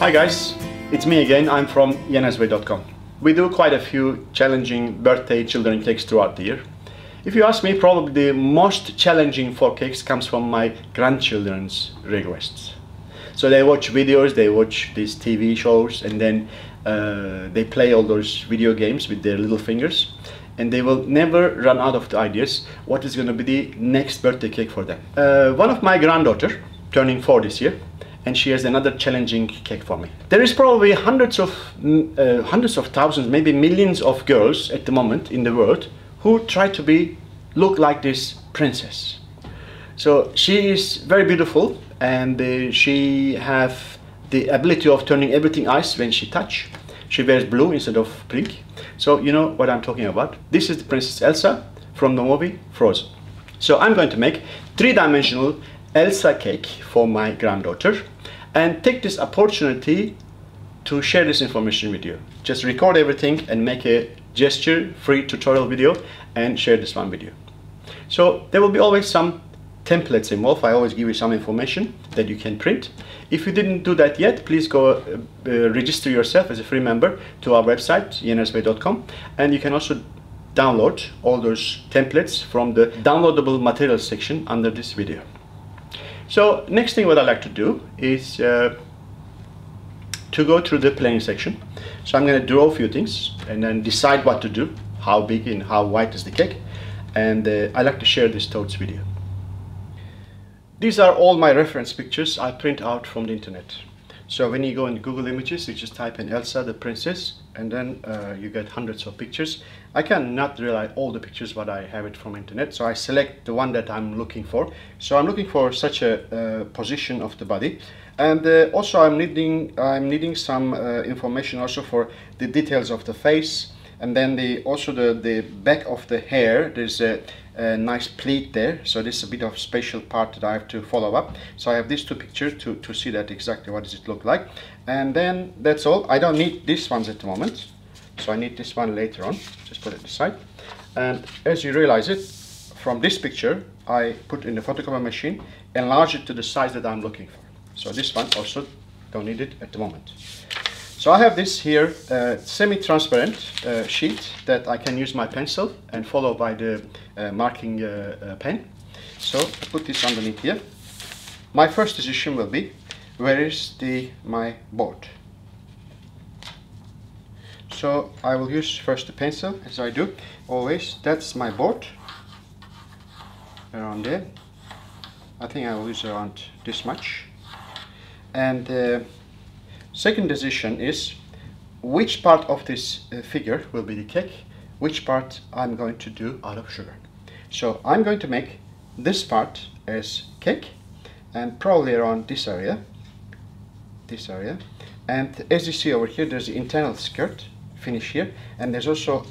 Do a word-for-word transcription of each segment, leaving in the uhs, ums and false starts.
Hi guys, it's me again. I'm from yeners way dot com. We do quite a few challenging birthday children cakes throughout the year. If you ask me, probably the most challenging for cakes comes from my grandchildren's requests. So they watch videos, they watch these T V shows, and then uh, they play all those video games with their little fingers, and they will never run out of the ideas what is going to be the next birthday cake for them. Uh, one of my granddaughter turning four this year, and she has another challenging cake for me. There is probably hundreds of uh, hundreds of thousands, maybe millions of girls at the moment in the world who try to be look like this princess. So she is very beautiful, and uh, she have the ability of turning everything ice when she touch. She wears blue instead of pink. So you know what I'm talking about. This is the Princess Elsa from the movie Frozen. So I'm going to make three-dimensional Elsa cake for my granddaughter and take this opportunity to share this information with you. Just record everything and make a gesture-free tutorial video and share this one with you. So there will be always some templates involved. I always give you some information that you can print. If you didn't do that yet, please go uh, uh, register yourself as a free member to our website yeners way dot com, and you can also download all those templates from the downloadable materials section under this video. So next thing what I like to do is uh, to go through the planning section. So I'm going to draw a few things and then decide what to do, how big and how wide is the cake, and uh, I like to share this thoughts with you. These are all my reference pictures I print out from the internet. So when you go in Google Images, you just type in Elsa the princess, and then uh, you get hundreds of pictures. I cannot realize all the pictures, but I have it from internet. So I select the one that I'm looking for. So I'm looking for such a uh, position of the body, and uh, also I'm needing I'm needing some uh, information also for the details of the face, and then the also the the back of the hair. There's a A nice pleat there, so this is a bit of special part that I have to follow up. So I have these two pictures to, to see that exactly what does it look like, and then that's all. I don't need these ones at the moment, so I need this one later on. Just put it aside, and as you realize it, from this picture I put in the photocopy machine, enlarge it to the size that I'm looking for. So this one also don't need it at the moment. So I have this here uh, semi-transparent uh, sheet that I can use my pencil and follow by the uh, marking uh, uh, pen. So I put this underneath here. My first decision will be, where is the my board? So I will use first the pencil, as I do always. That's my board, around there. I think I will use around this much. And uh, second decision is which part of this uh, figure will be the cake, which part I'm going to do out of sugar. So I'm going to make this part as cake, and probably around this area, this area. And as you see over here, there's the internal skirt finish here, and there's also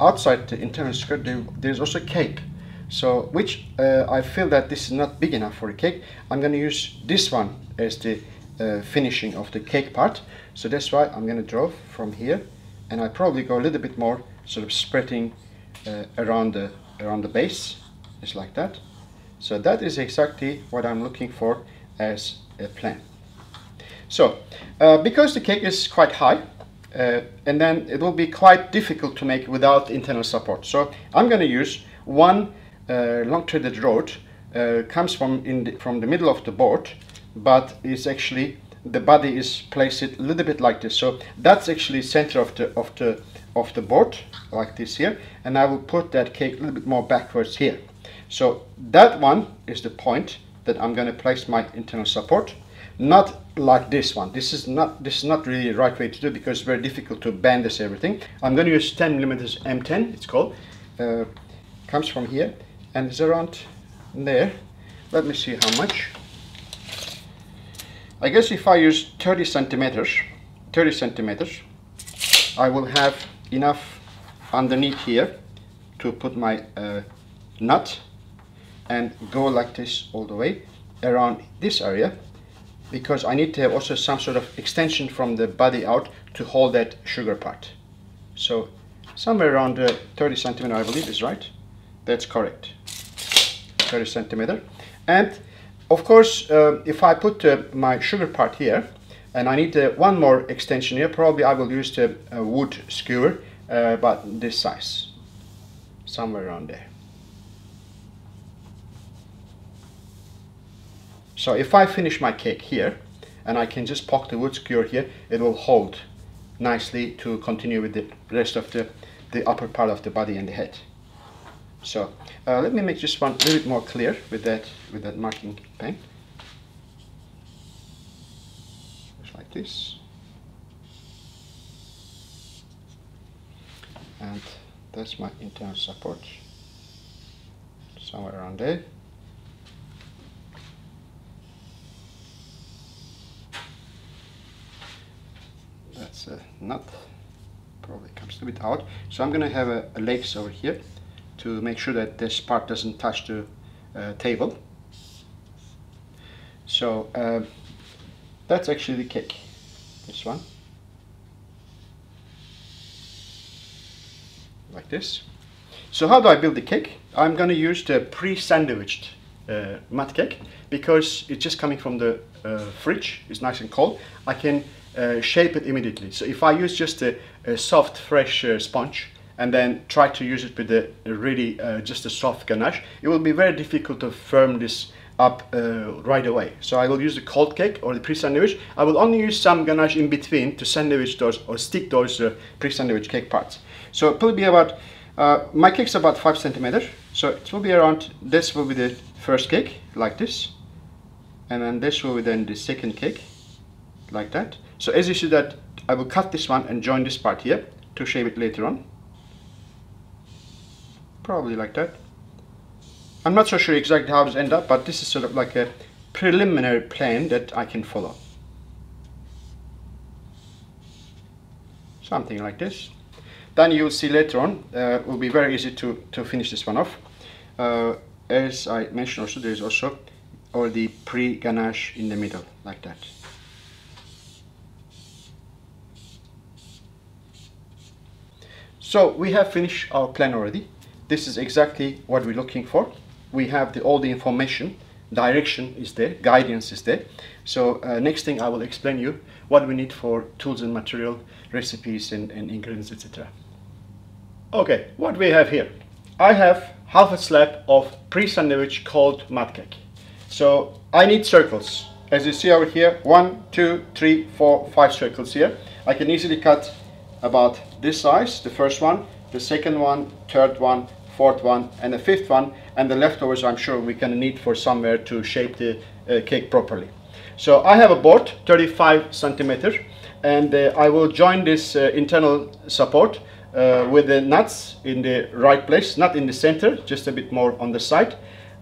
outside the internal skirt, there, there's also cape. So which uh, I feel that this is not big enough for a cake. I'm going to use this one as the Uh, finishing of the cake part. So that's why I'm going to draw from here, and I probably go a little bit more sort of spreading uh, around the around the base, just like that. So that is exactly what I'm looking for as a plan. So uh, because the cake is quite high, uh, and then it will be quite difficult to make without internal support, so I'm going to use one uh, long threaded rod. Uh, comes from in the, from the middle of the board, but it's actually the body is placed a little bit like this. So that's actually center of the of the of the board, like this here, and I will put that cake a little bit more backwards here. So that one is the point that I'm going to place my internal support, not like this one. This is not this is not really the right way to do, because it's very difficult to bend this everything. I'm going to use ten millimeters M ten, it's called. Uh, comes from here, and it's around there. Let me see how much. I guess if I use thirty centimeters, I will have enough underneath here to put my uh, nut and go like this all the way around this area, because I need to have also some sort of extension from the body out to hold that sugar part. So somewhere around uh, thirty centimeter, I believe, is right. That's correct, thirty centimeter. And of course, uh, if I put uh, my sugar part here, and I need uh, one more extension here. Probably I will use the uh, wood skewer, uh, but this size, somewhere around there. So if I finish my cake here, and I can just poke the wood skewer here, it will hold nicely to continue with the rest of the, the upper part of the body and the head. So uh, let me make this one a little bit more clear with that with that marking pen. Just like this. And that's my internal support. Somewhere around there. That's a nut. Probably comes a bit out. So I'm going to have a, a lace over here to make sure that this part doesn't touch the uh, table. So uh, that's actually the cake, this one, like this. So how do I build the cake? I'm going to use the pre-sandwiched uh, mud cake because it's just coming from the uh, fridge, it's nice and cold. I can uh, shape it immediately. So if I use just a, a soft fresh uh, sponge and then try to use it with a really uh, just a soft ganache, it will be very difficult to firm this up uh, right away. So I will use the cold cake or the pre-sandwich. I will only use some ganache in between to sandwich those or stick those uh, pre-sandwich cake parts. So it will be about, uh, my cake's about five centimeters. So it will be around, this will be the first cake, like this. And then this will be then the second cake, like that. So as you see that, I will cut this one and join this part here to shape it later on. Probably like that. I'm not so sure exactly how this ends up, but this is sort of like a preliminary plan that I can follow. Something like this. Then you'll see later on, uh, it will be very easy to, to finish this one off. Uh, as I mentioned also, there is also all the pre-ganache in the middle, like that. So we have finished our plan already. This is exactly what we're looking for. We have the, all the information, direction is there, guidance is there. So uh, next thing I will explain you what we need for tools and material, recipes and, and ingredients, et cetera. Okay, what we have here. I have half a slab of pre-sandwich cold mud cake. So I need circles. As you see over here, one, two, three, four, five circles here. I can easily cut about this size, the first one, the second one, third one, fourth one, and the fifth one, and the leftovers I'm sure we can need for somewhere to shape the uh, cake properly. So I have a board, thirty-five centimeter, and uh, I will join this uh, internal support uh, with the nuts in the right place, not in the center, just a bit more on the side.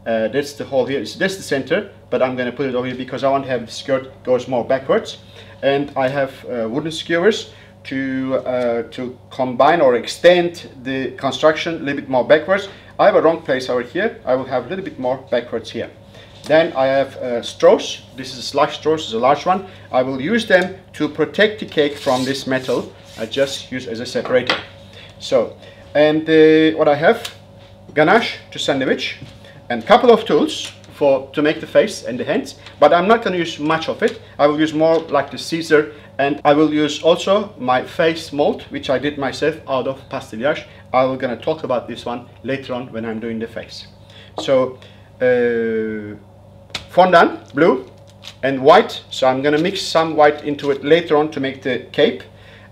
Uh, that's the hole here, so that's the center, but I'm going to put it over here because I want to have the skirt goes more backwards. And I have uh, wooden skewers to uh, to combine or extend the construction a little bit more backwards. I have a wrong place over here. I will have a little bit more backwards here. Then I have uh, straws. This is large straws, is a large one. I will use them to protect the cake from this metal. I just use as a separator. So, and uh, what I have, ganache to sandwich, and a couple of tools for to make the face and the hands. But I'm not going to use much of it. I will use more like the scissor. And I will use also my face mold, which I did myself out of pastillage. I'm going to talk about this one later on when I'm doing the face. So uh, fondant, blue and white. So I'm going to mix some white into it later on to make the cape.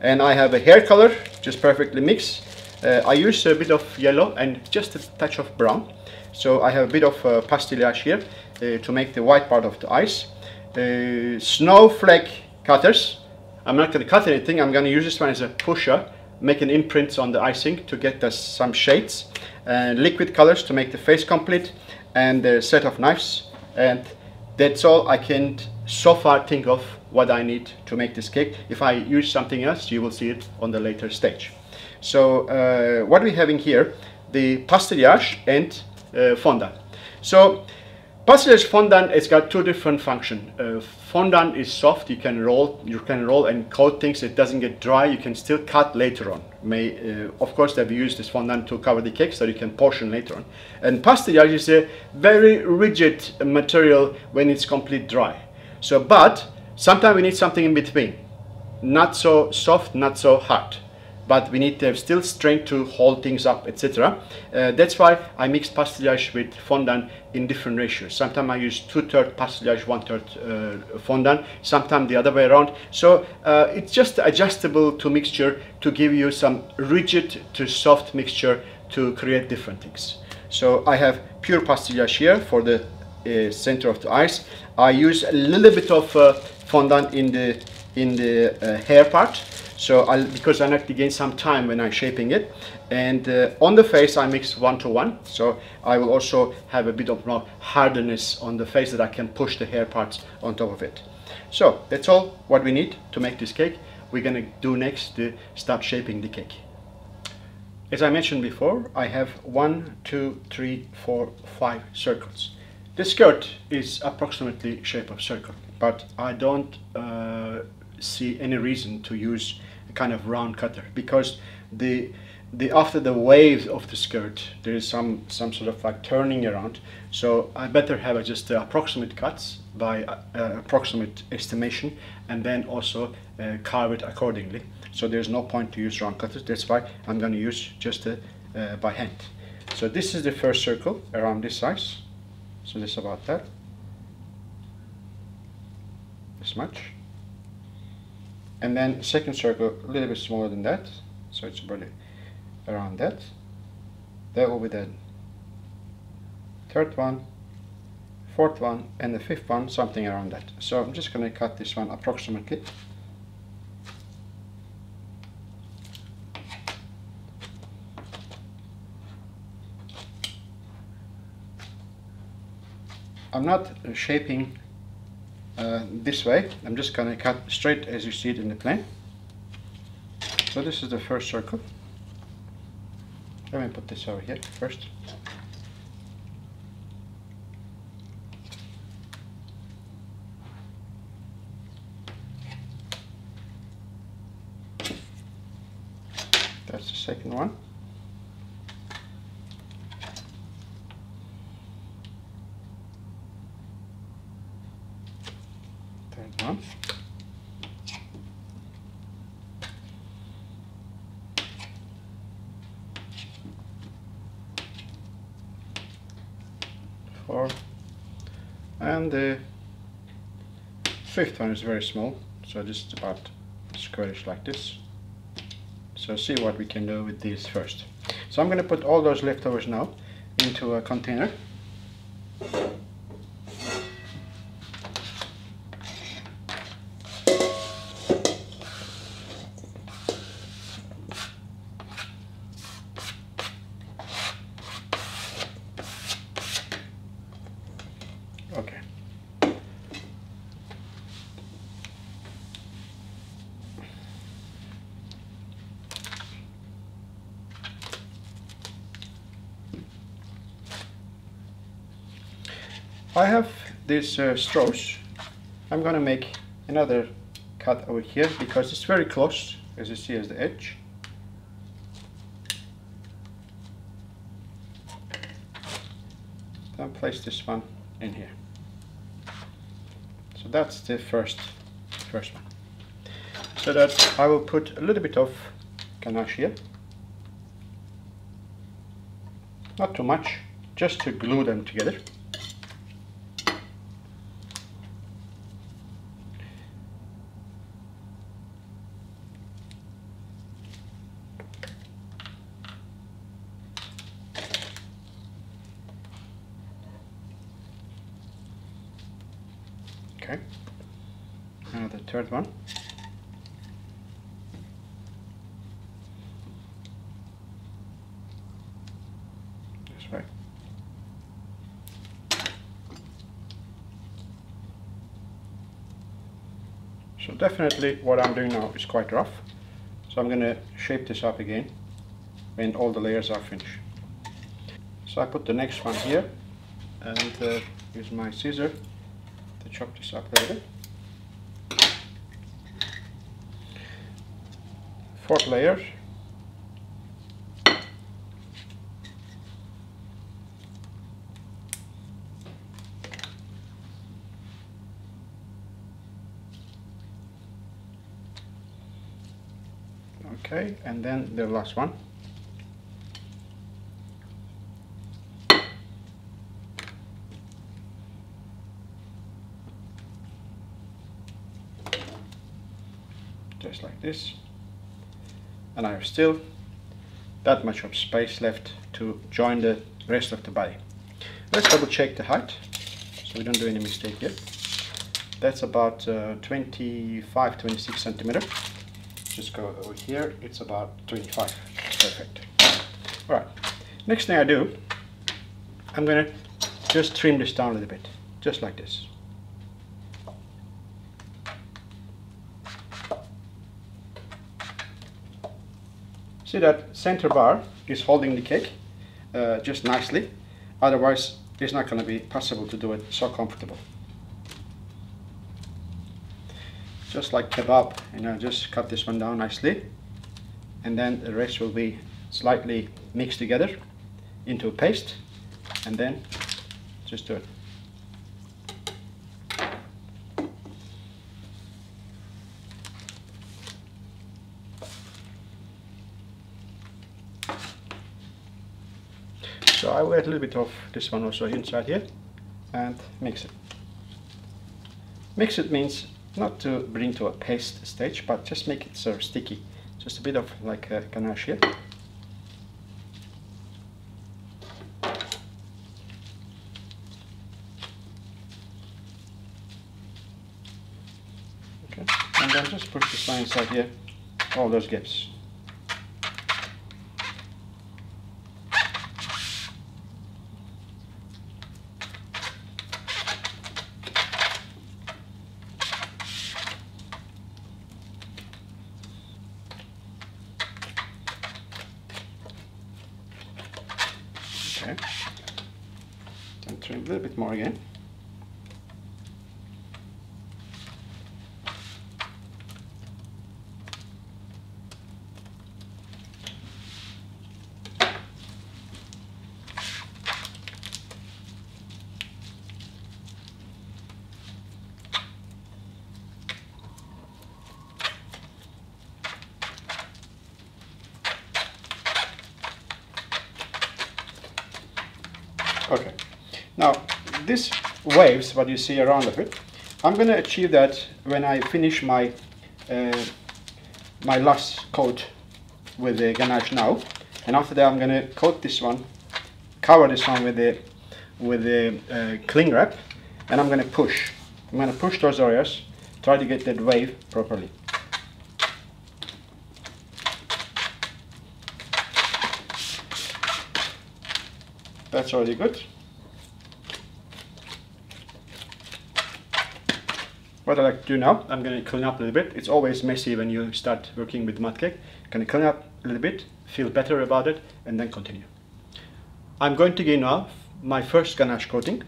And I have a hair color, just perfectly mixed. Uh, I use a bit of yellow and just a touch of brown. So I have a bit of uh, pastillage here uh, to make the white part of the eyes. Uh, snowflake cutters. I'm not going to cut anything, I'm going to use this one as a pusher, make an imprint on the icing to get us some shades, and liquid colors to make the face complete, and a set of knives, and that's all I can so far think of what I need to make this cake. If I use something else, you will see it on the later stage. So uh, what we're having here, the pastillage and uh, fondant. So pastillage fondant, it's got two different functions. Uh, fondant is soft, you can roll you can roll and coat things, it doesn't get dry, you can still cut later on. May, uh, of course that we use this fondant to cover the cake so you can portion later on. And pastillage is a very rigid material when it's completely dry. So, but Sometimes we need something in between, not so soft, not so hard, but we need to have still strength to hold things up, et cetera. Uh, that's why I mix pastillage with fondant in different ratios. Sometimes I use two-thirds pastillage, one-third uh, fondant, sometimes the other way around. So uh, it's just adjustable to mixture to give you some rigid to soft mixture to create different things. So I have pure pastillage here for the uh, center of the eyes. I use a little bit of uh, fondant in the in the uh, hair part, so I'll, because I like to gain some time when I'm shaping it. And uh, on the face I mix one to one, so I will also have a bit of more hardness on the face that I can push the hair parts on top of it. So that's all what we need to make this cake. We're gonna do next to start shaping the cake. As I mentioned before, I have one, two, three, four, five circles. The skirt is approximately shape of circle, but I don't uh, see any reason to use a kind of round cutter, because the the after the wave of the skirt there is some some sort of like turning around. So I better have just the approximate cuts by uh, approximate estimation, and then also uh, carve it accordingly. So there's no point to use round cutters. That's why I'm going to use just uh, uh, by hand. So this is the first circle around this size. So this about that. This much. And then second circle a little bit smaller than that. So it's probably around that. That will be the third one, fourth one, and the fifth one, something around that. So I'm just going to cut this one approximately. I'm not shaping uh, this way, I'm just going to cut straight as you see it in the plan. So this is the first circle. Let me put this over here first. That's the second one. Four. And the fifth one is very small, so just about squarish like this. So see what we can do with these first. So I'm going to put all those leftovers now into a container. Okay. I have these uh, straws. I'm going to make another cut over here because it's very close, as you see, as the edge. Then place this one in here. So that's the first first one. So that I will put a little bit of ganache here, not too much, just to glue them together. Okay. Now the third one. This way. So definitely what I'm doing now is quite rough. So I'm going to shape this up again when all the layers are finished. So I put the next one here and uh, use my scissor. Chop this up a little bit. Fourth layer. Okay, and then the last one. Just like this. And I have still that much of space left to join the rest of the body. Let's double check the height so we don't do any mistake here. That's about uh, twenty-five, twenty-six centimeter. Just go over here, it's about twenty-five. Perfect. All right, next thing I do, I'm gonna just trim this down a little bit, just like this. See that center bar is holding the cake uh, just nicely, otherwise it's not going to be possible to do it so comfortable. Just like kebab, you know, just cut this one down nicely and then the rest will be slightly mixed together into a paste and then just do it. So I will add a little bit of this one also inside here and mix it. Mix it means not to bring to a paste stage, but just make it sort of sticky. Just a bit of like a ganache here. Okay, and then just push this line inside here, all those gaps. Okay, and trim a little bit more again. Okay, now this waves what you see around of it, I'm going to achieve that when I finish my uh, my last coat with the ganache now, and after that I'm going to coat this one, cover this one with the with the uh, cling wrap, and I'm going to push. I'm going to push those areas, try to get that wave properly. That's already good. What I like to do now, I'm going to clean up a little bit. It's always messy when you start working with mud cake. I'm going to clean up a little bit, feel better about it, and then continue. I'm going to give now my first ganache coating.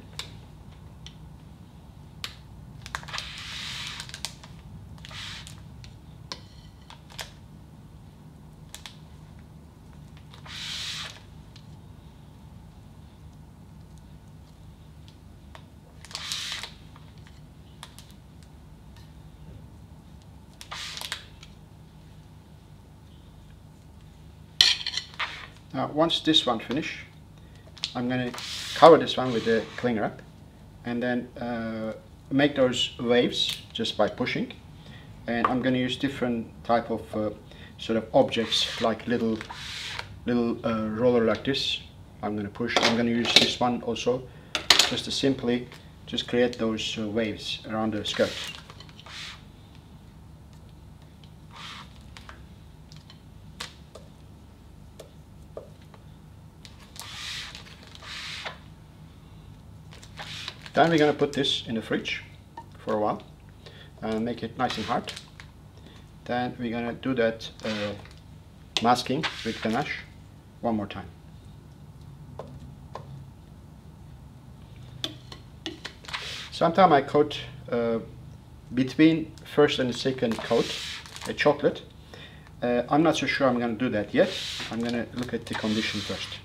Now, once this one finishes, I'm going to cover this one with the cling wrap and then uh, make those waves just by pushing. And I'm going to use different type of uh, sort of objects, like little little uh, roller like this. I'm going to push. I'm going to use this one also, just to simply just create those uh, waves around the skirt. Then we're going to put this in the fridge for a while and make it nice and hard. Then we're going to do that uh, masking with ganache one more time. Sometimes I coat uh, between first and second coat a chocolate. Uh, I'm not so sure I'm going to do that yet. I'm going to look at the condition first.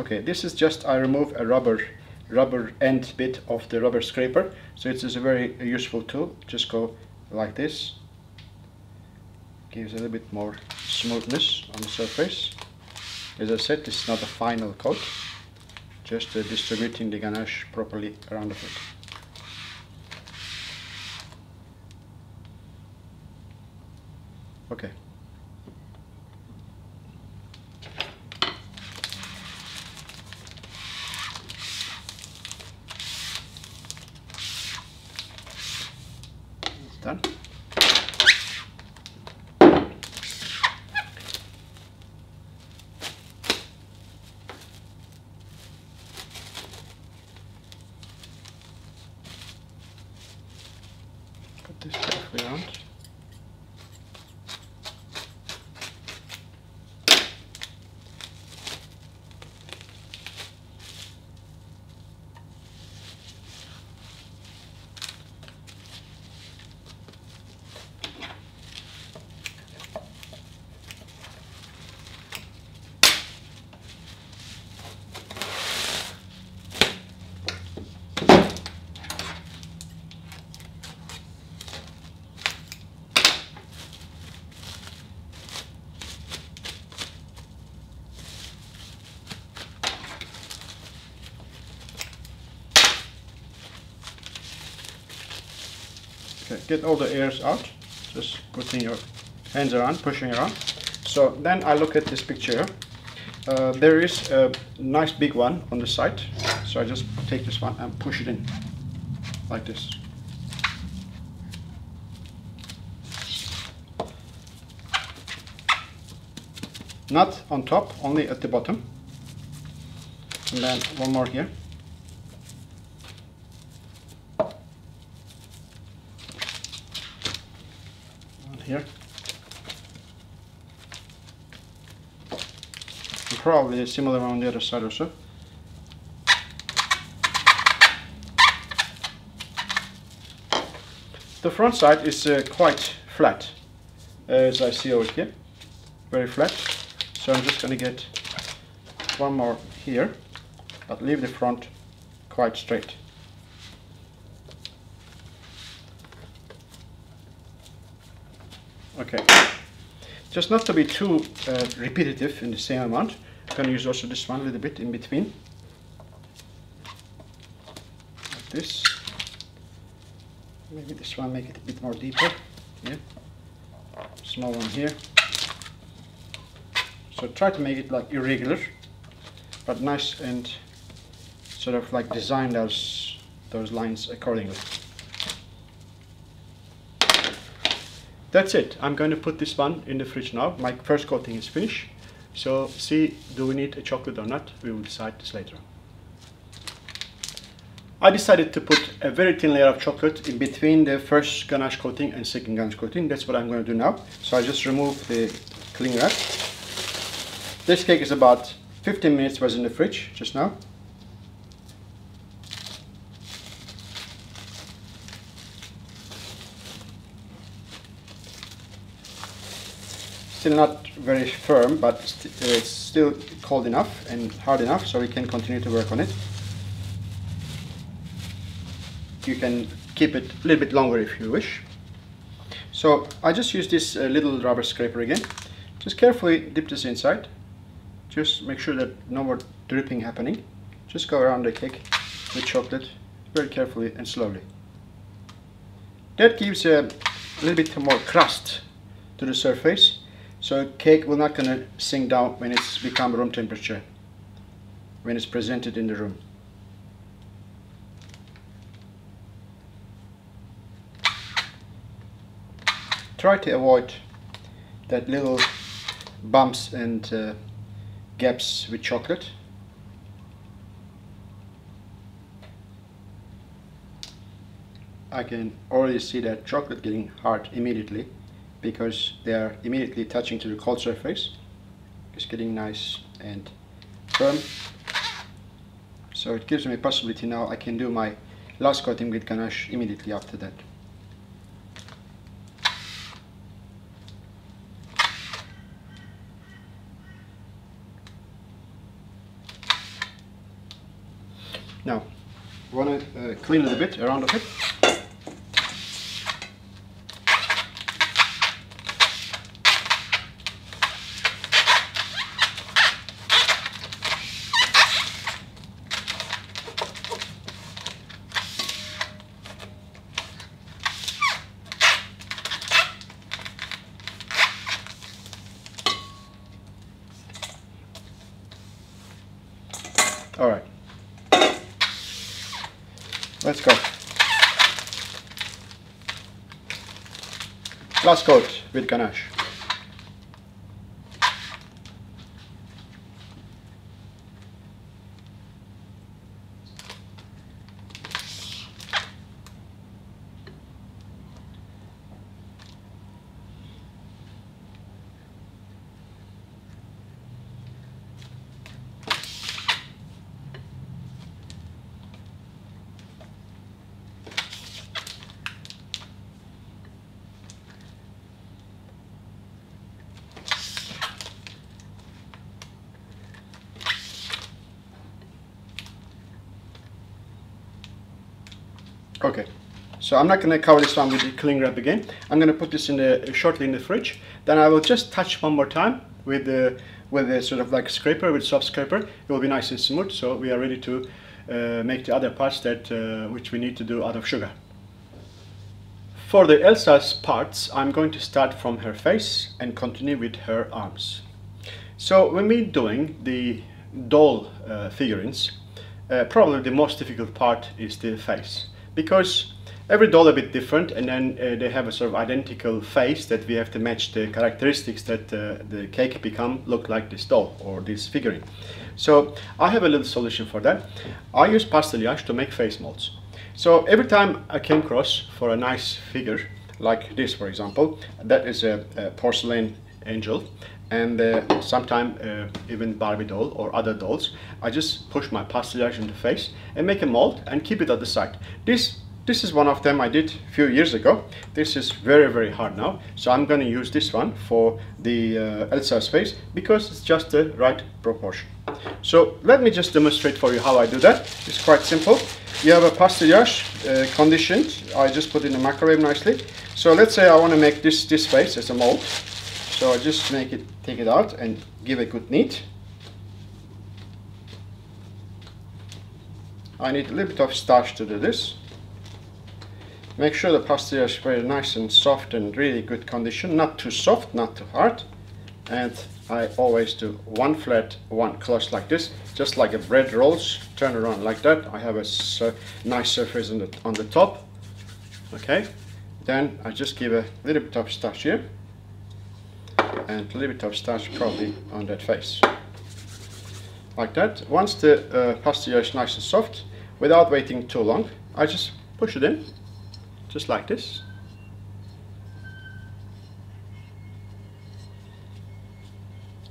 Okay, this is just I remove a rubber rubber end bit of the rubber scraper, so it's a very useful tool. Just go like this gives a little bit more smoothness on the surface. As I said, it's not a final coat, just uh, distributing the ganache properly around the foot. Okay. Done. Put this halfway around. Get all the airs out, just putting your hands around, pushing around. So then I look at this picture. Uh, there is a nice big one on the side, so I just take this one and push it in like this. Not on top, only at the bottom. And then one more here. Here. And probably similar on the other side also. The front side is uh, quite flat, as I see over here, very flat. So I'm just going to get one more here, but leave the front quite straight. Okay, just not to be too uh, repetitive in the same amount, I'm going to use also this one a little bit in between, like this. Maybe this one make it a bit more deeper, yeah, small one here. So try to make it like irregular, but nice and sort of like design those, those lines accordingly. That's it. I'm going to put this one in the fridge now. My first coating is finished. So see, do we need a chocolate or not? We will decide this later on. I decided to put a very thin layer of chocolate in between the first ganache coating and second ganache coating. That's what I'm going to do now. So I just remove the cling wrap. This cake is about fifteen minutes was in the fridge just now. Still not very firm, but st uh, it's still cold enough and hard enough, so we can continue to work on it. You can keep it a little bit longer if you wish. So I just use this uh, little rubber scraper again. Just carefully dip this inside. Just make sure that no more dripping happening. Just go around the cake with chocolate very carefully and slowly. That gives a little bit more crust to the surface. So cake will not gonna sink down when it's become room temperature, when it's presented in the room. Try to avoid that little bumps and uh, gaps with chocolate. I can already see that chocolate getting hard immediately, because they are immediately touching to the cold surface. It's getting nice and firm. So it gives me a possibility now. I can do my last coating with ganache immediately after that. Now, I want to uh, clean a little bit around of it. All right. Let's go. Last coat with ganache. Okay, so I'm not going to cover this one with the cling wrap again. I'm going to put this in the shortly in the fridge. Then I will just touch one more time with the with a sort of like scraper, with soft scraper. It will be nice and smooth. So we are ready to uh, make the other parts that uh, which we need to do out of sugar. For the Elsa's parts, I'm going to start from her face and continue with her arms. So when we're doing the doll uh, figurines, uh, probably the most difficult part is the face. Because every doll a bit different, and then uh, they have a sort of identical face that we have to match the characteristics that uh, the cake become look like this doll or this figurine. So I have a little solution for that. I use pastillage to make face molds. So every time I came across for a nice figure like this, for example, that is a, a porcelain angel, and uh, sometimes uh, even Barbie doll or other dolls, I just push my pastillage in the face and make a mold and keep it at the side. This this is one of them I did a few years ago. This is very very hard now, so I'm going to use this one for the uh, Elsa's face because it's just the right proportion. So let me just demonstrate for you how I do that. It's quite simple. You have a pastillage uh, conditioned. I just put in the microwave nicely. So let's say I want to make this this face as a mold. So I just make it, take it out and give a good knead. I need a little bit of starch to do this. Make sure the pastillage is very nice and soft and really good condition, not too soft, not too hard. And I always do one flat, one close like this, just like a bread rolls, turn around like that. I have a sur nice surface on the, on the top. Okay, then I just give a little bit of starch here. And a little bit of starch probably on that face, like that. Once the uh, pastillage is nice and soft, without waiting too long, I just push it in, just like this.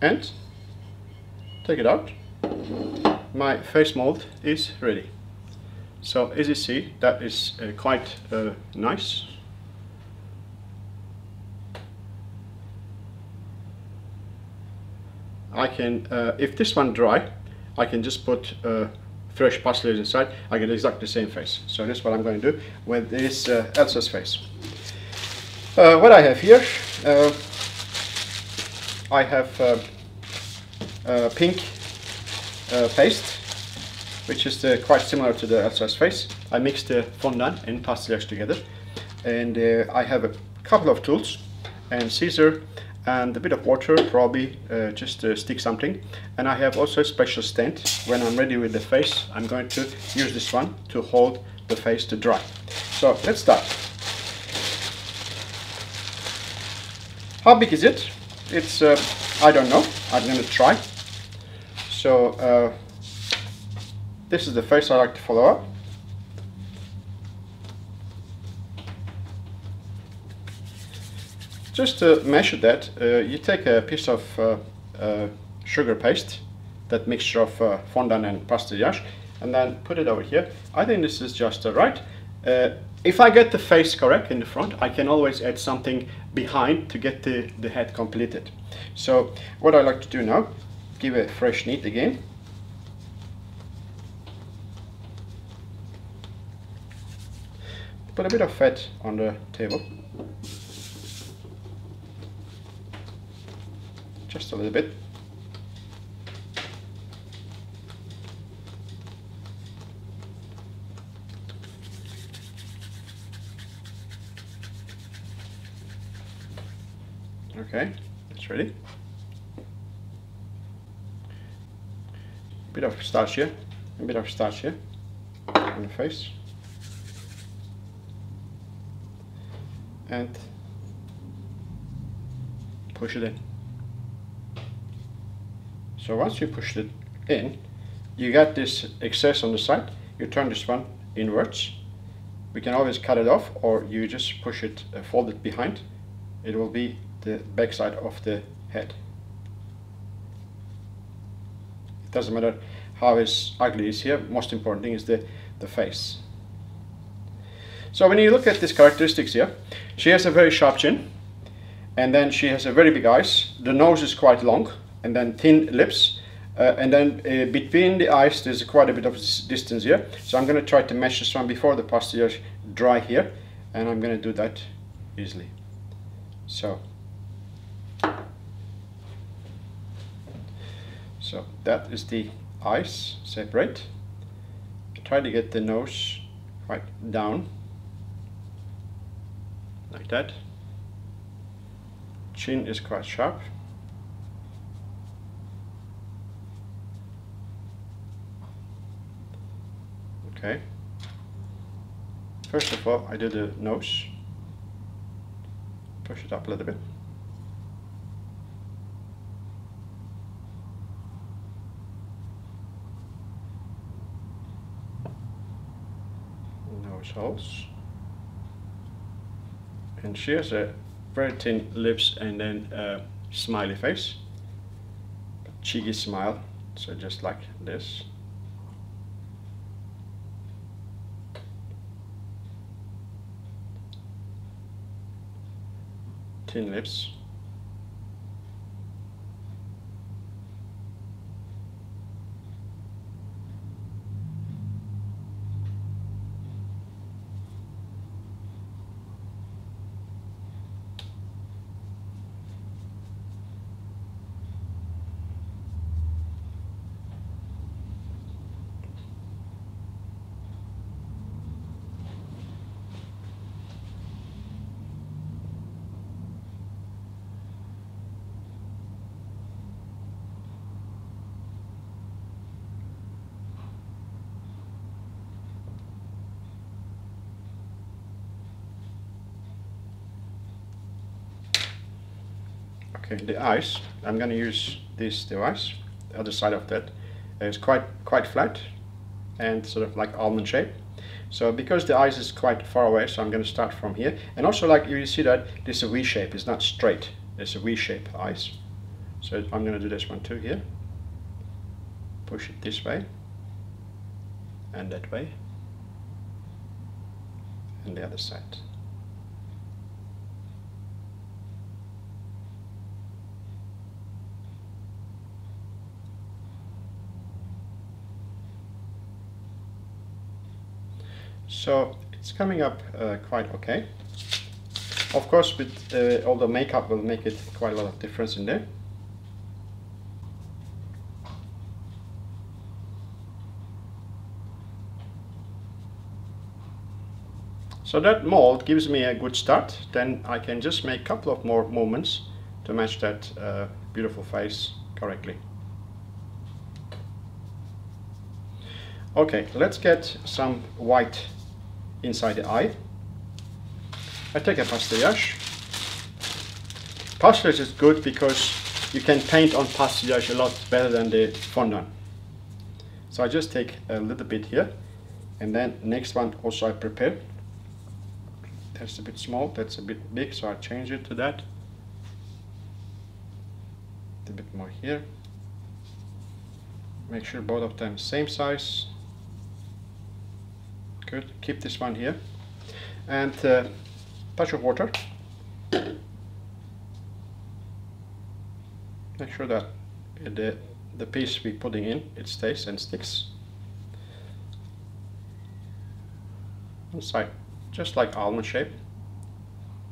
And take it out. My face mold is ready. So as you see, that is uh, quite uh, nice. I can, uh, if this one dry, I can just put uh, fresh pastillage inside. I get exactly the same face. So that's what I'm going to do with this uh, Elsa's face. Uh, what I have here, uh, I have uh, uh, pink uh, paste, which is uh, quite similar to the Elsa's face. I mixed the uh, fondant and pastillage together, and uh, I have a couple of tools and scissors. And a bit of water, probably uh, just uh, stick something. And I have also a special stand. When I'm ready with the face, I'm going to use this one to hold the face to dry. So let's start. How big is it? It's, uh, I don't know, I'm going to try. So uh, this is the face I like to follow up. Just to measure that, uh, you take a piece of uh, uh, sugar paste, that mixture of uh, fondant and pastillage, and then put it over here. I think this is just right. Uh, if I get the face correct in the front, I can always add something behind to get the, the head completed. So what I like to do now, give a fresh knead again. Put a bit of fat on the table. Just a little bit. Okay, it's ready. Bit of starch here. a bit of starch here on the face, and push it in. So once you push it in, you got this excess on the side, you turn this one inwards. We can always cut it off, or you just push it, uh, fold it behind. It will be the back side of the head. It doesn't matter how it's ugly it is here, most important thing is the, the face. So when you look at these characteristics here, she has a very sharp chin, and then she has a very big eyes, the nose is quite long, and then thin lips, uh, and then uh, between the eyes there's quite a bit of distance here. So I'm going to try to match this one before the pastilla dry here, and I'm going to do that easily. So, so that is the eyes separate. Try to get the nose right down, like that. Chin is quite sharp. Okay. First of all, I do the nose. Push it up a little bit. Nose holes. And she has a very thin lips and then a smiley face, a cheeky smile, so just like this. Thin lips, okay, the eyes. I'm going to use this device. The other side of that is quite quite flat and sort of like almond shape. So because the eyes is quite far away, so I'm going to start from here. And also, like you see that this is a V shape. It's not straight. It's a V shape eyes. So I'm going to do this one too here. Push it this way and that way and the other side. So it's coming up uh, quite okay. Of course, with uh, all the makeup will make it quite a lot of difference in there. So that mold gives me a good start. Then I can just make a couple of more movements to match that uh, beautiful face correctly. Okay, let's get some white inside the eye. I take a pastillage. Pastillage is good because you can paint on pastillage a lot better than the fondant. So I just take a little bit here, and then next one also I prepare. That's a bit small, that's a bit big, so I change it to that. A little bit more here. Make sure both of them same size. Good, keep this one here, and uh, touch of water. Make sure that the, the piece we're putting in, it stays and sticks. One side, just like almond shape,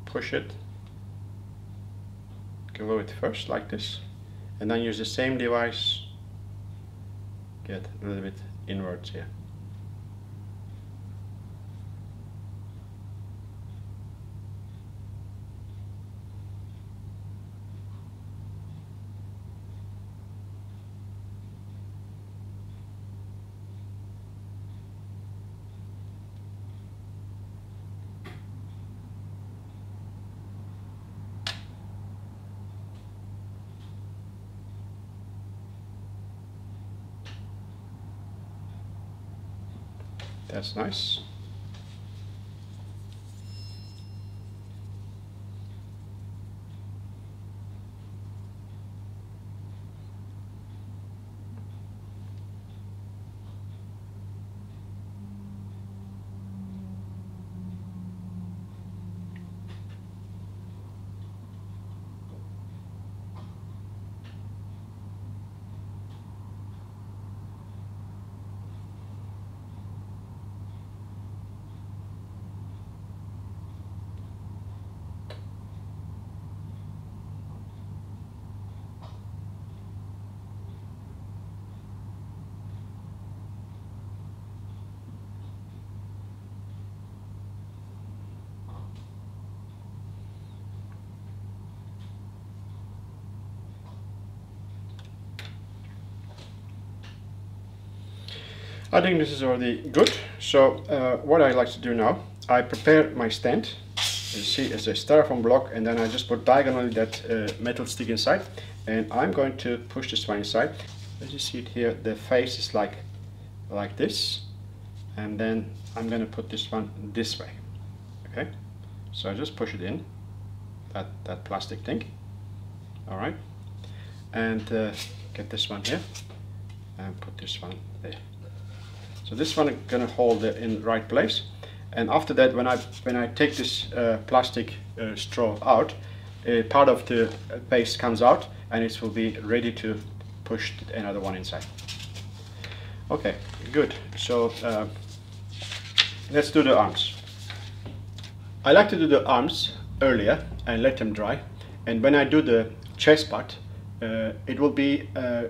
push it, glue it first like this, and then use the same device, get a little bit inwards here. That's nice. I think this is already good. So uh, what I like to do now, I prepare my stand. You see, it's a styrofoam block, and then I just put diagonally that uh, metal stick inside, and I'm going to push this one inside. As you see it here, the face is like like this, and then I'm going to put this one this way. Okay, so I just push it in that that plastic thing. All right, and uh, get this one here and put this one there. So this one is going to hold it in the right place, and after that, when I when I take this uh, plastic uh, straw out, uh, part of the paste comes out, and it will be ready to push another one inside. Okay, good. So uh, let's do the arms. I like to do the arms earlier and let them dry, and when I do the chest part, uh, it will be. Uh,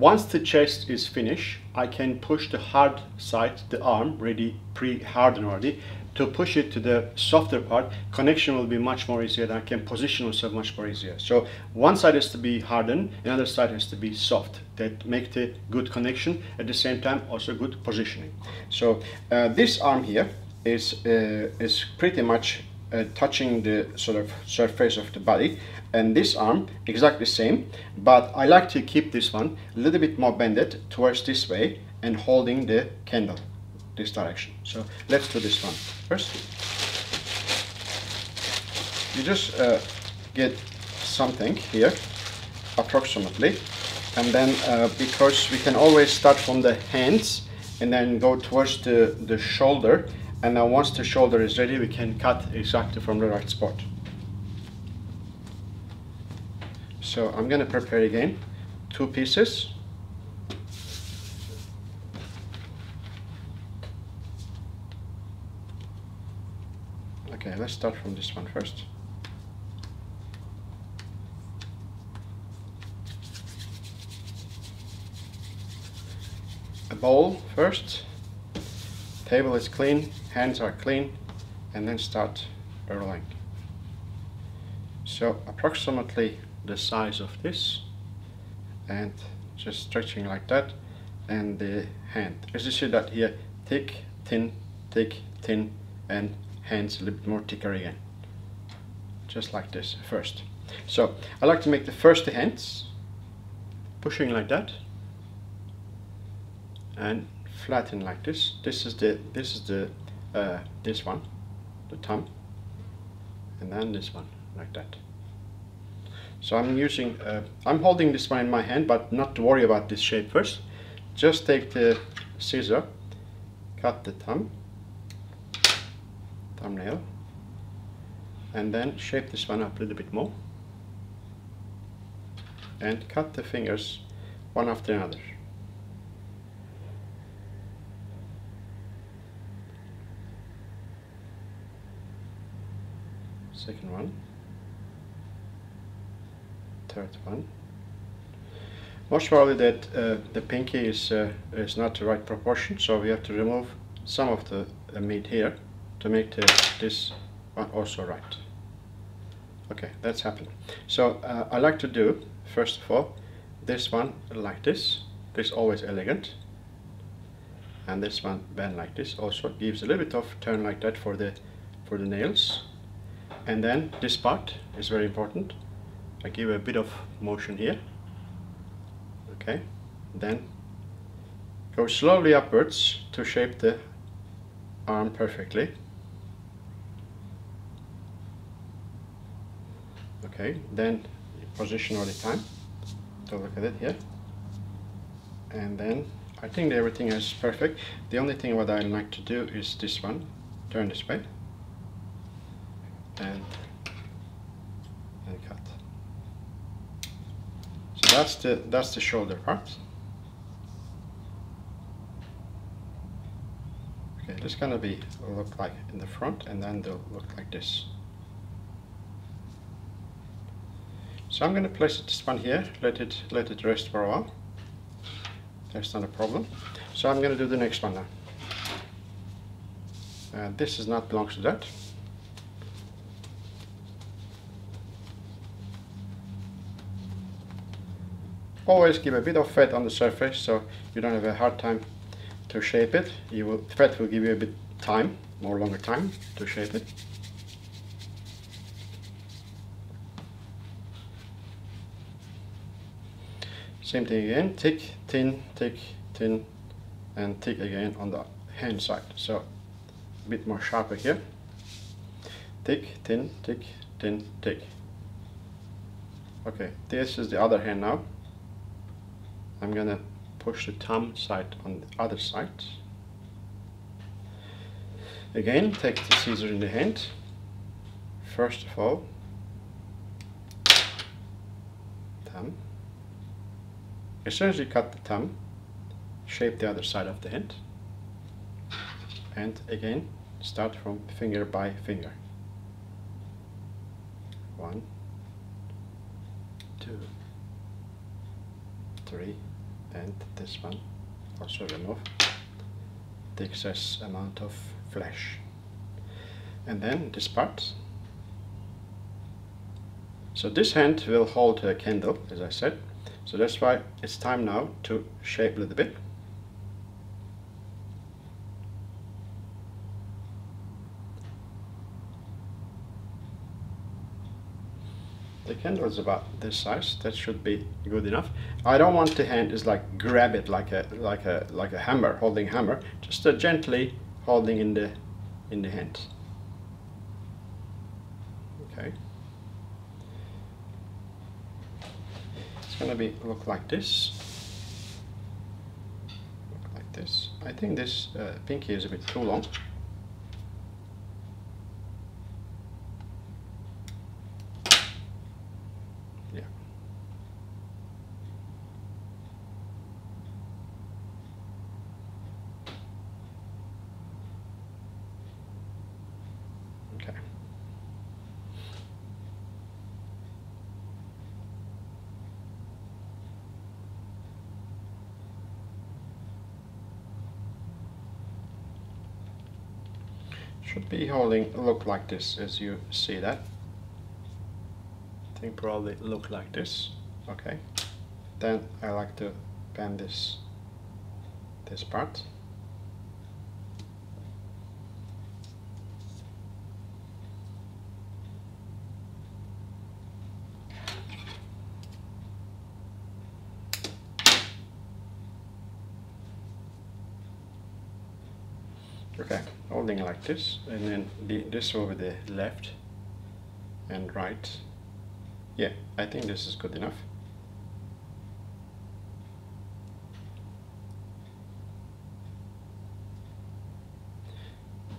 Once the chest is finished, I can push the hard side, the arm, ready, pre-hardened already, to push it to the softer part. Connection will be much more easier, and I can position myself much more easier. So one side has to be hardened, another side has to be soft. That make the good connection, at the same time also good positioning. So uh, this arm here is, uh, is pretty much Uh, touching the sort of surface of the body, and this arm exactly the same, but I like to keep this one a little bit more bended towards this way and holding the candle this direction. So let's do this one first. You just uh, get something here approximately, and then uh, because we can always start from the hands and then go towards the, the shoulder. And now once the shoulder is ready, we can cut exactly from the right spot. So I'm going to prepare again two pieces. Okay, let's start from this one first. A bowl first. Table is clean, hands are clean, and then start rolling. So approximately the size of this, and just stretching like that, and the hand. As you see that here, thick, thin, thick, thin, and hands a little bit more thicker again. Just like this first. So I like to make the first the hands, pushing like that, and flatten like this. This is the this is the uh, this one, the thumb, and then this one like that. So I'm using uh, I'm holding this one in my hand, but not to worry about this shape first. Just take the scissor, cut the thumb, thumbnail, and then shape this one up a little bit more, and cut the fingers one after another. Second one, third one. Most probably that uh, the pinky is uh, is not the right proportion, so we have to remove some of the uh, meat here to make the, this one also right. Okay, that's happened. So uh, I like to do first of all this one like this. This is always elegant, and this one bend like this. Also gives a little bit of turn like that for the for the nails. And then this part is very important. I give a bit of motion here. Okay, then go slowly upwards to shape the arm perfectly. Okay, then position all the time. So look at it here. And then I think everything is perfect. The only thing what I like to do is this one. Turn this way. And, and cut. So that's the that's the shoulder part. Okay, this is gonna be look like in the front, and then they'll look like this. So I'm gonna place this one here, let it let it rest for a while. That's not a problem. So I'm gonna do the next one now. Uh, this is not belongs to that. Always give a bit of fat on the surface so you don't have a hard time to shape it. You will, fat will give you a bit time, more longer time to shape it. Same thing again, thick, thin, thick, thin, and thick again on the hand side. So a bit more sharper here. Thick, thin, thick, thin, thick. Okay, this is the other hand now. I'm gonna push the thumb side on the other side. Again, take the scissor in the hand. First of all, thumb. As soon as you cut the thumb, shape the other side of the hand. And again, start from finger by finger. One, two, three. And this one also remove the excess amount of flesh. And then this part. So this hand will hold a candle, as I said. So that's why it's time now to shape a little bit. The candle is about this size. That should be good enough. I don't want the hand is like grab it like a like a like a hammer, holding hammer. Just uh, gently holding in the in the hand. Okay. It's gonna be look like this. Look like this. I think this uh, pinky is a bit too long. Should be holding look like this, as you see that. I think probably look like this. Okay. Then I like to bend this this part. Okay, holding like this, and then the, this over the left and right. Yeah, I think this is good enough.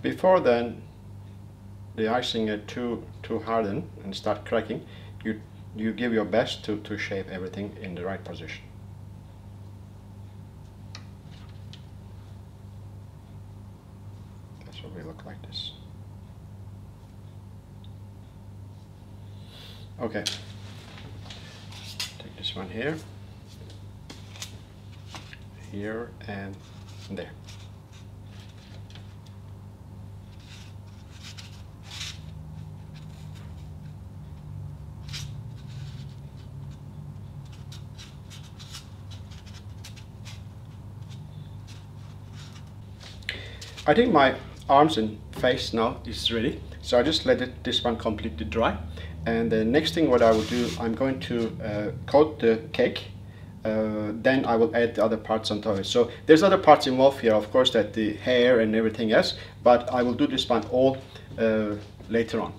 Before then, the icing is too too hardened and start cracking. You you give your best to to shape everything in the right position. Okay, take this one here, here, and there. I think my arms and face now is ready, so I just let it this one completely dry. And the next thing what I will do, I'm going to uh, coat the cake uh, then I will add the other parts on top of it. So there's other parts involved here, of course, that the hair and everything else, but I will do this one all uh, later on.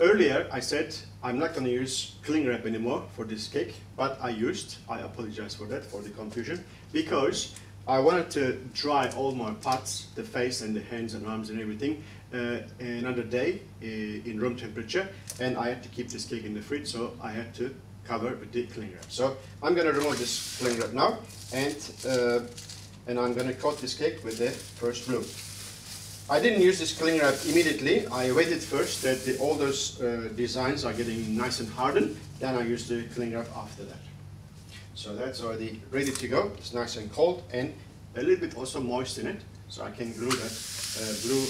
Earlier I said I'm not going to use cling wrap anymore for this cake, but I used, I apologize for that, for the confusion, because I wanted to dry all my parts, the face and the hands and arms and everything, uh, another day uh, in room temperature, and I had to keep this cake in the fridge, so I had to cover with the cling wrap. So I'm going to remove this cling wrap now, and, uh, and I'm going to coat this cake with the first blue. I didn't use this cling wrap immediately. I waited first that the, all those uh, designs are getting nice and hardened, then I used the cling wrap after that. So that's already ready to go. It's nice and cold and a little bit also moist in it, so I can glue that uh, blue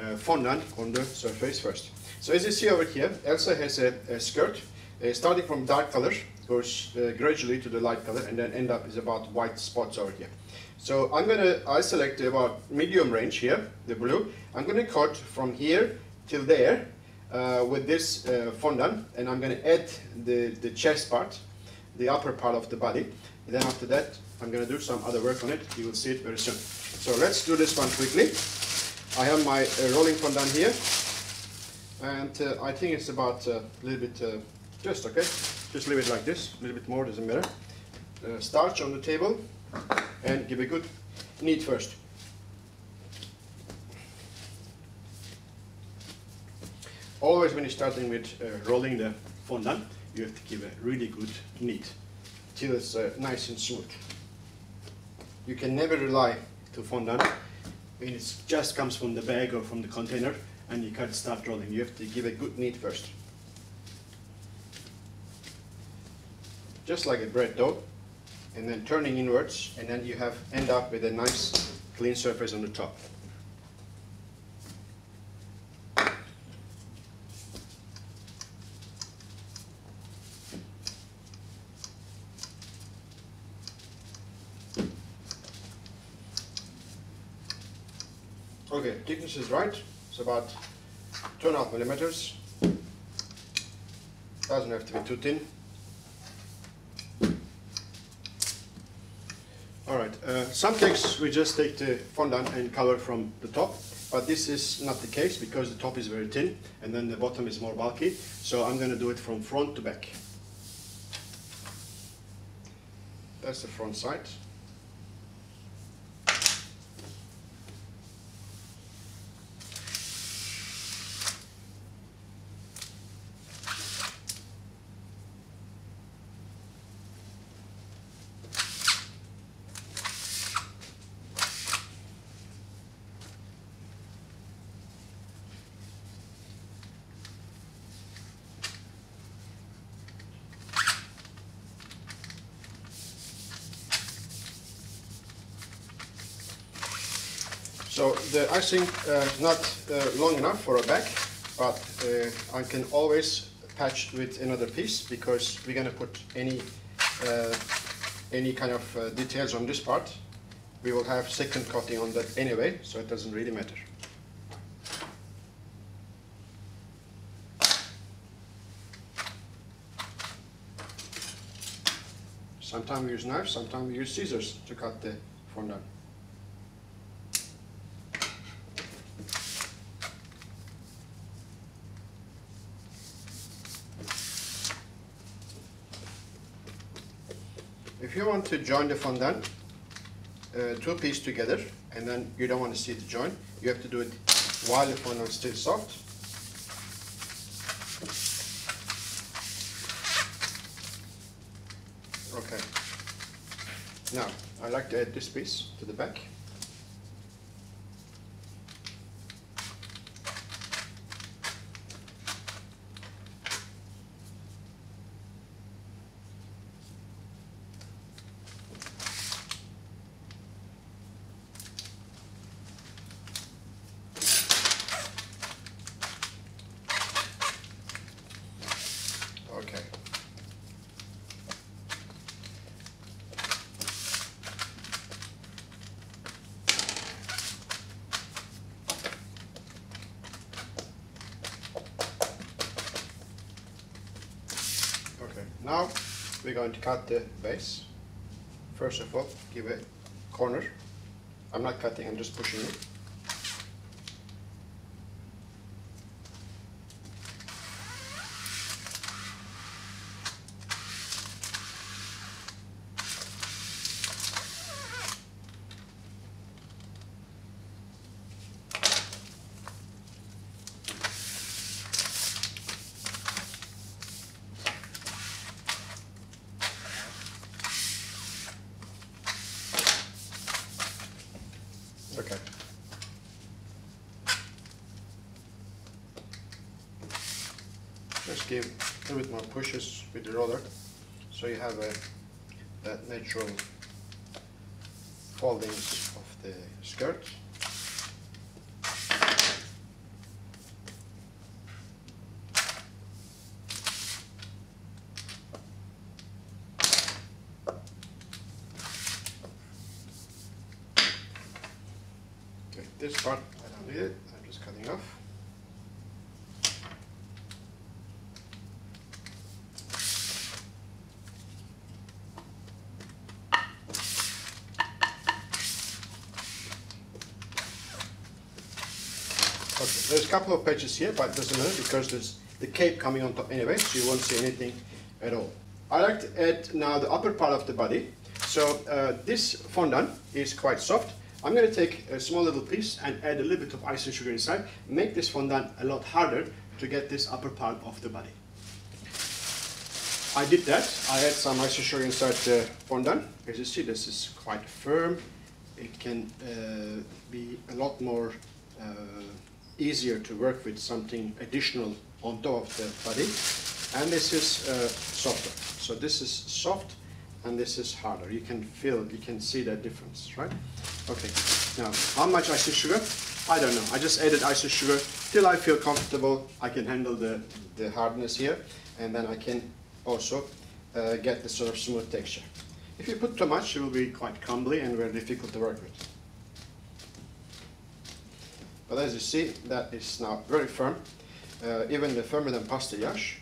uh, fondant on the surface first. So as you see over here, Elsa has a, a skirt uh, starting from dark color, goes uh, gradually to the light color, and then end up is about white spots over here. So I'm gonna, I select about medium range here, the blue. I'm gonna coat from here till there uh, with this uh, fondant, and I'm gonna add the, the chest part, the upper part of the body. And then after that, I'm gonna do some other work on it. You will see it very soon. So let's do this one quickly. I have my uh, rolling fondant here, and uh, I think it's about a uh, little bit, uh, just okay. Just leave it like this, a little bit more, doesn't matter. Uh, starch on the table. And give a good knead first. Always when you're starting with uh, rolling the fondant, you have to give a really good knead till it's uh, nice and smooth. You can never rely to fondant when it just comes from the bag or from the container and you can't start rolling. You have to give a good knead first. Just like a bread dough. And then turning inwards, and then you have end up with a nice clean surface on the top. Okay, thickness is right. It's about two and a half millimeters. Doesn't have to be too thin. Alright, uh, some cakes we just take the fondant and cover from the top, but this is not the case because the top is very thin and then the bottom is more bulky, so I'm going to do it from front to back. That's the front side. So the icing uh, is not uh, long enough for a bag, but uh, I can always patch with another piece because we're gonna put any uh, any kind of uh, details on this part. We will have second coating on that anyway, so it doesn't really matter. Sometimes we use knives, sometimes we use scissors to cut the fondant. If you want to join the fondant, uh, two pieces together, and then you don't want to see the join, you have to do it while the fondant is still soft. Okay. Now, I like to add this piece to the back. Now we're going to cut the base. First of all, give a corner. I'm not cutting, I'm just pushing it. Okay. Just give a little bit more pushes with the roller, so you have a, that natural foldings of the skirt. This part, I don't need it, I'm just cutting off. Okay, there's a couple of patches here, but it doesn't matter because there's the cape coming on top anyway, so you won't see anything at all. I like to add now the upper part of the body. So uh, this fondant is quite soft. I'm going to take a small little piece and add a little bit of icing sugar inside, make this fondant a lot harder to get this upper part of the body. I did that, I add some icing sugar inside the fondant. As you see, this is quite firm, it can uh, be a lot more uh, easier to work with something additional on top of the body, and this is uh, softer. So this is soft and this is harder. You can feel, you can see that difference, right? Okay, now how much icing sugar? I don't know. I just added icing sugar till I feel comfortable. I can handle the, the hardness here, and then I can also uh, get the sort of smooth texture. If you put too much, it will be quite crumbly and very difficult to work with. But as you see, that is now very firm, uh, even the firmer than pastillage.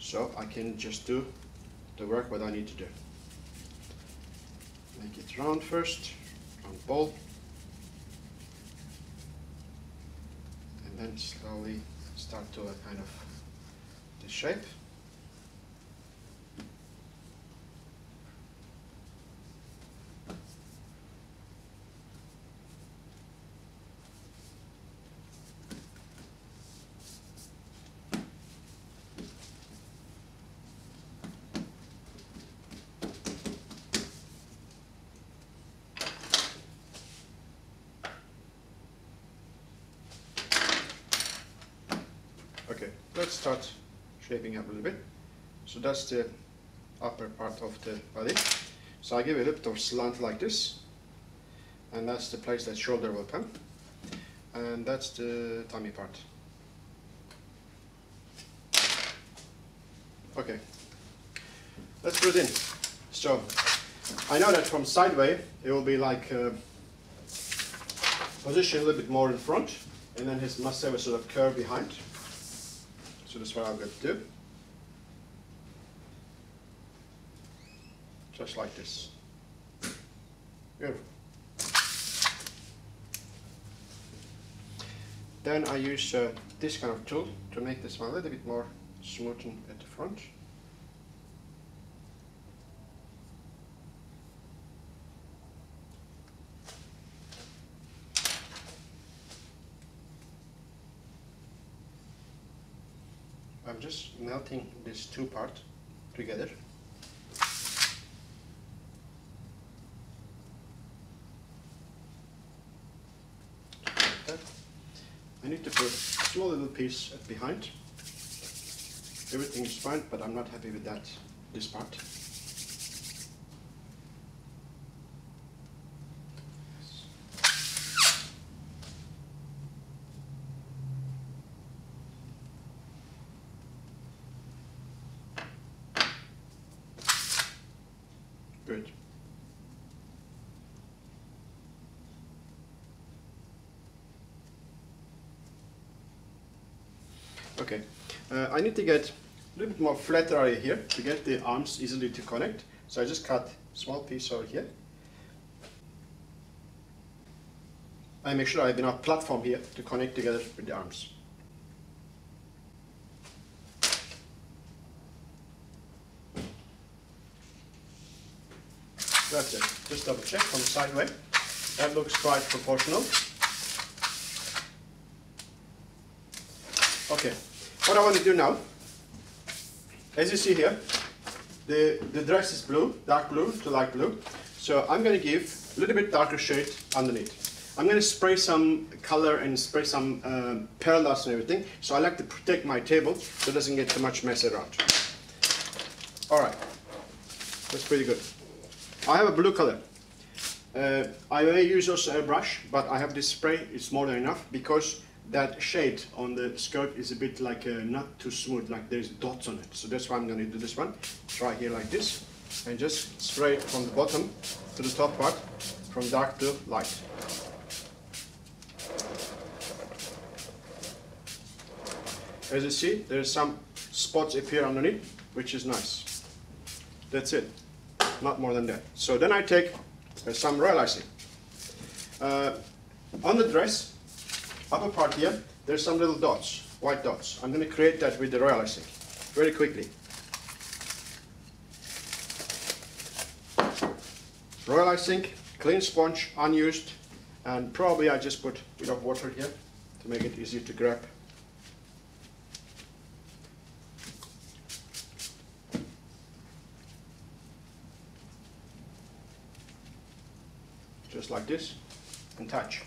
So I can just do the work what I need to do. Make it round first. Bowl, and then slowly start to a kind of the shape. Okay, let's start shaping up a little bit. So that's the upper part of the body. So I give it a little bit of slant like this, and that's the place that shoulder will come, and that's the tummy part. Okay, let's put it in. So I know that from sideway it will be like uh, positioned a little bit more in front, and then it must have a sort of curve behind. So that's what I'm going to do, just like this. Beautiful. Then I use uh, this kind of tool to make this one a little bit more smoothened at the front. I'm just melting these two parts together. Like that. I need to put a small little piece at behind. Everything is fine, but I'm not happy with that, this part. Good. Okay, uh, I need to get a little bit more flat area here to get the arms easily to connect. So I just cut small piece over here. I make sure I have enough platform here to connect together with the arms. That's it. Just double check from the side way. That looks quite proportional. Okay, what I want to do now, as you see here, the, the dress is blue, dark blue to light blue. So I'm going to give a little bit darker shade underneath. I'm going to spray some color and spray some uh, parallels and everything. So I like to protect my table so it doesn't get too much mess around. Alright, that's pretty good. I have a blue color. Uh, I may use also a brush, but I have this spray, it's more than enough because that shade on the skirt is a bit like uh, not too smooth, like there's dots on it. So that's why I'm going to do this one. Try here like this and just spray from the bottom to the top part from dark to light. As you see, there's some spots appear underneath, which is nice. That's it, not more than that. So then I take uh, some royal icing. Uh, on the dress, upper part here, there's some little dots, white dots. I'm going to create that with the royal icing very quickly. Royal icing, clean sponge, unused, and probably I just put a bit of water here to make it easier to grab. Just like this, and touch.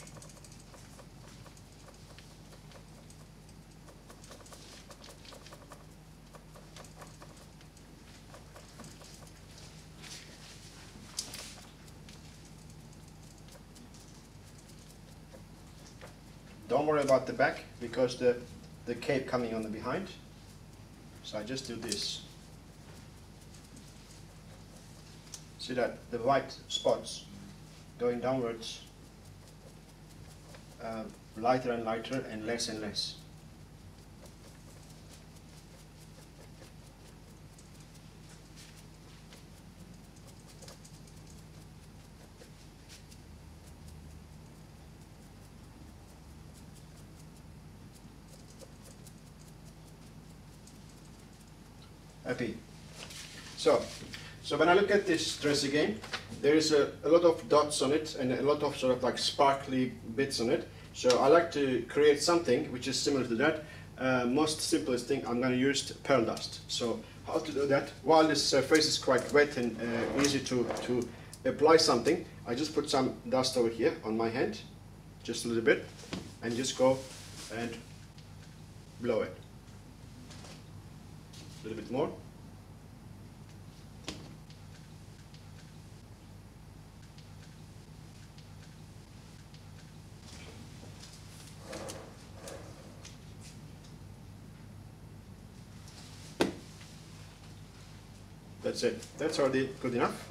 Don't worry about the back because the, the cape coming on the behind. So I just do this. See that? The white spots going downwards, uh, lighter and lighter and less and less. Happy. So, so when I look at this dress again, there is a, a lot of dots on it and a lot of sort of like sparkly bits on it. So I like to create something which is similar to that. Uh, most simplest thing, I'm going to use pearl dust. So how to do that? While this surface is quite wet and uh, easy to, to apply something, I just put some dust over here on my hand, just a little bit, and just go and blow it. A little bit more. That's it. That's already good enough.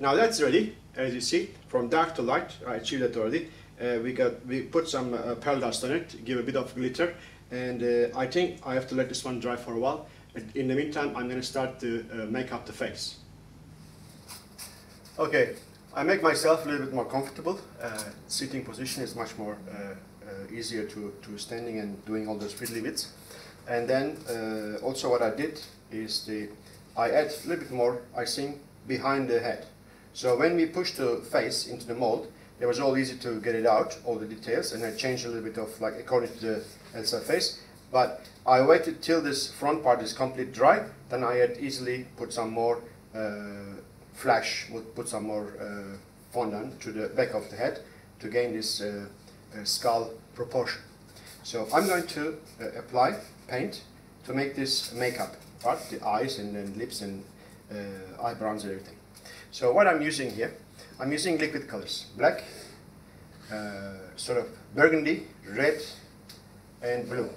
Now that's ready. As you see, from dark to light, I achieved that already. Uh, we got we put some uh, pearl dust on it, give a bit of glitter. And uh, I think I have to let this one dry for a while. In the meantime, I'm going to start to uh, make up the face. Okay, I make myself a little bit more comfortable. Uh, sitting position is much more uh, uh, easier to, to standing and doing all those fiddly bits. And then uh, also what I did is the, I add a little bit more icing behind the head. So when we push the face into the mold, it was all easy to get it out, all the details, and I changed a little bit of, like, according to the Elsa face. But I waited till this front part is completely dry, then I had easily put some more uh, flash, would put some more uh, fondant to the back of the head to gain this uh, uh, skull proportion. So I'm going to uh, apply paint to make this makeup part, the eyes and then lips and uh, eyebrows and everything. So what I'm using here, I'm using liquid colors, black, uh, sort of burgundy, red, and blue.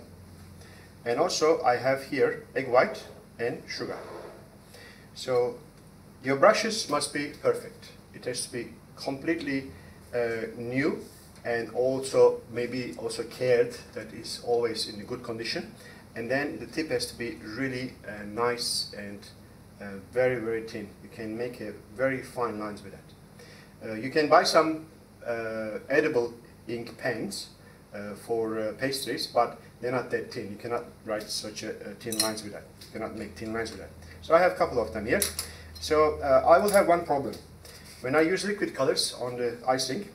And also I have here egg white and sugar. So your brushes must be perfect. It has to be completely uh, new and also maybe also cared that it's always in a good condition. and then the tip has to be really uh, nice and uh, very very thin. You can make a very fine lines with that. Uh, you can buy some uh, edible ink pens uh, for uh, pastries, but they're not that thin. You cannot write such a, a thin lines with that. You cannot make thin lines with that. So I have a couple of them here. So uh, I will have one problem. When I use liquid colors on the icing,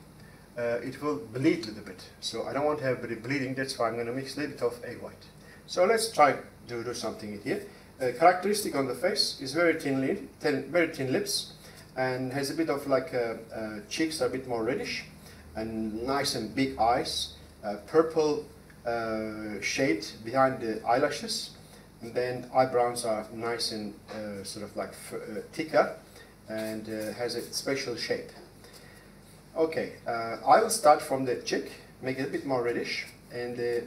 uh, it will bleed a little bit. So I don't want to have any bleeding. That's why I'm going to mix a little bit of egg white. So let's try to do something here. Uh, characteristic on the face is very thin lip, thin, very thin lips, and has a bit of like uh, uh, cheeks are a bit more reddish, and nice and big eyes, uh, purple uh, shade behind the eyelashes. And then eyebrows are nice and uh, sort of like f uh, thicker, and uh, has a special shape. Okay, uh, I will start from the cheek, make it a bit more reddish, and uh,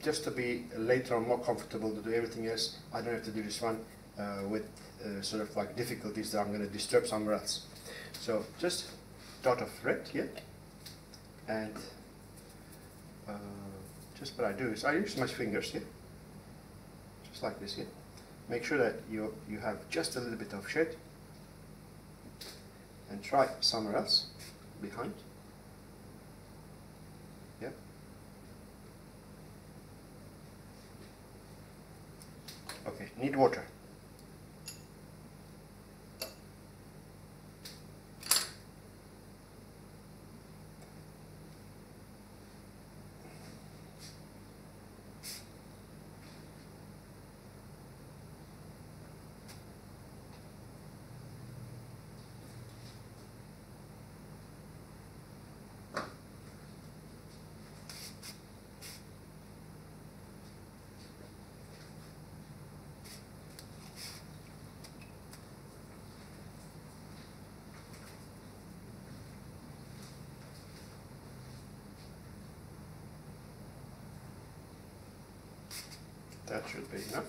just to be later on more comfortable to do everything else. I don't have to do this one uh, with uh, sort of like difficulties that I'm going to disturb somewhere else. So just dot of red here, and uh, just what I do is I use my fingers here. Just like this here. Make sure that you you have just a little bit of shade, and try somewhere else behind. Yeah. Okay. Need water. That should be enough.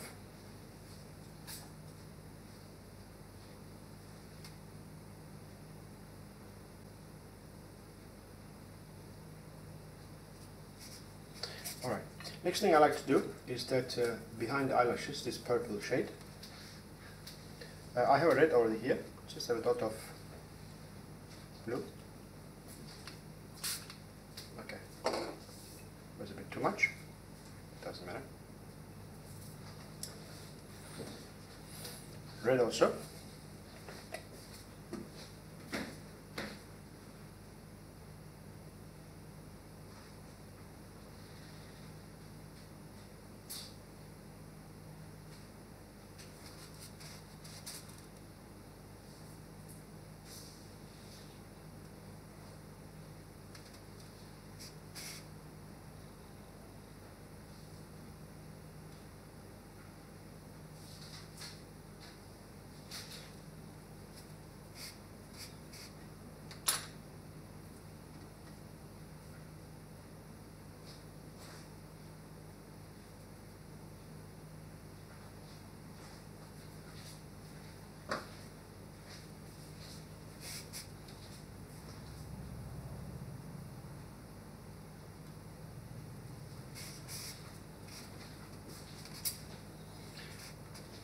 All right. Next thing I like to do is that uh, behind the eyelashes, this purple shade. Uh, I have a red already here. Just have a dot of blue. Okay. Was a bit too much. Doesn't matter. Red also.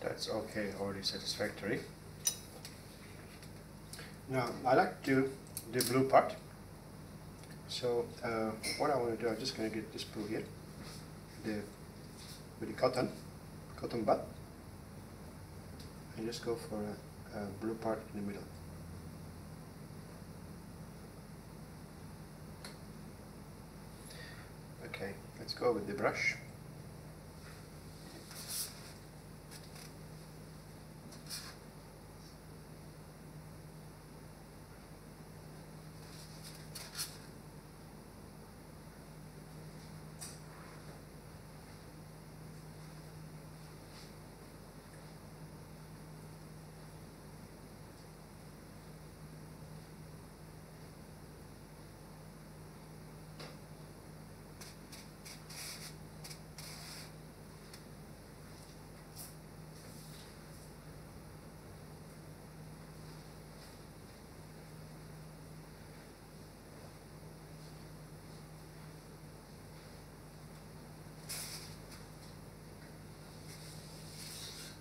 That's okay, already satisfactory. Now I like to do the blue part. So uh, what I want to do, I'm just going to get this blue here, the with the cotton, cotton bud, and just go for a, a blue part in the middle. Okay, let's go with the brush.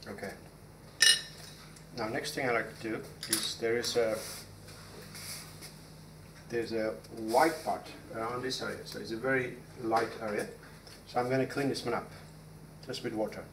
Okay. Now next thing I like to do is there is a there's a white part around this area, so it's a very light area. So I'm going to clean this one up just with water.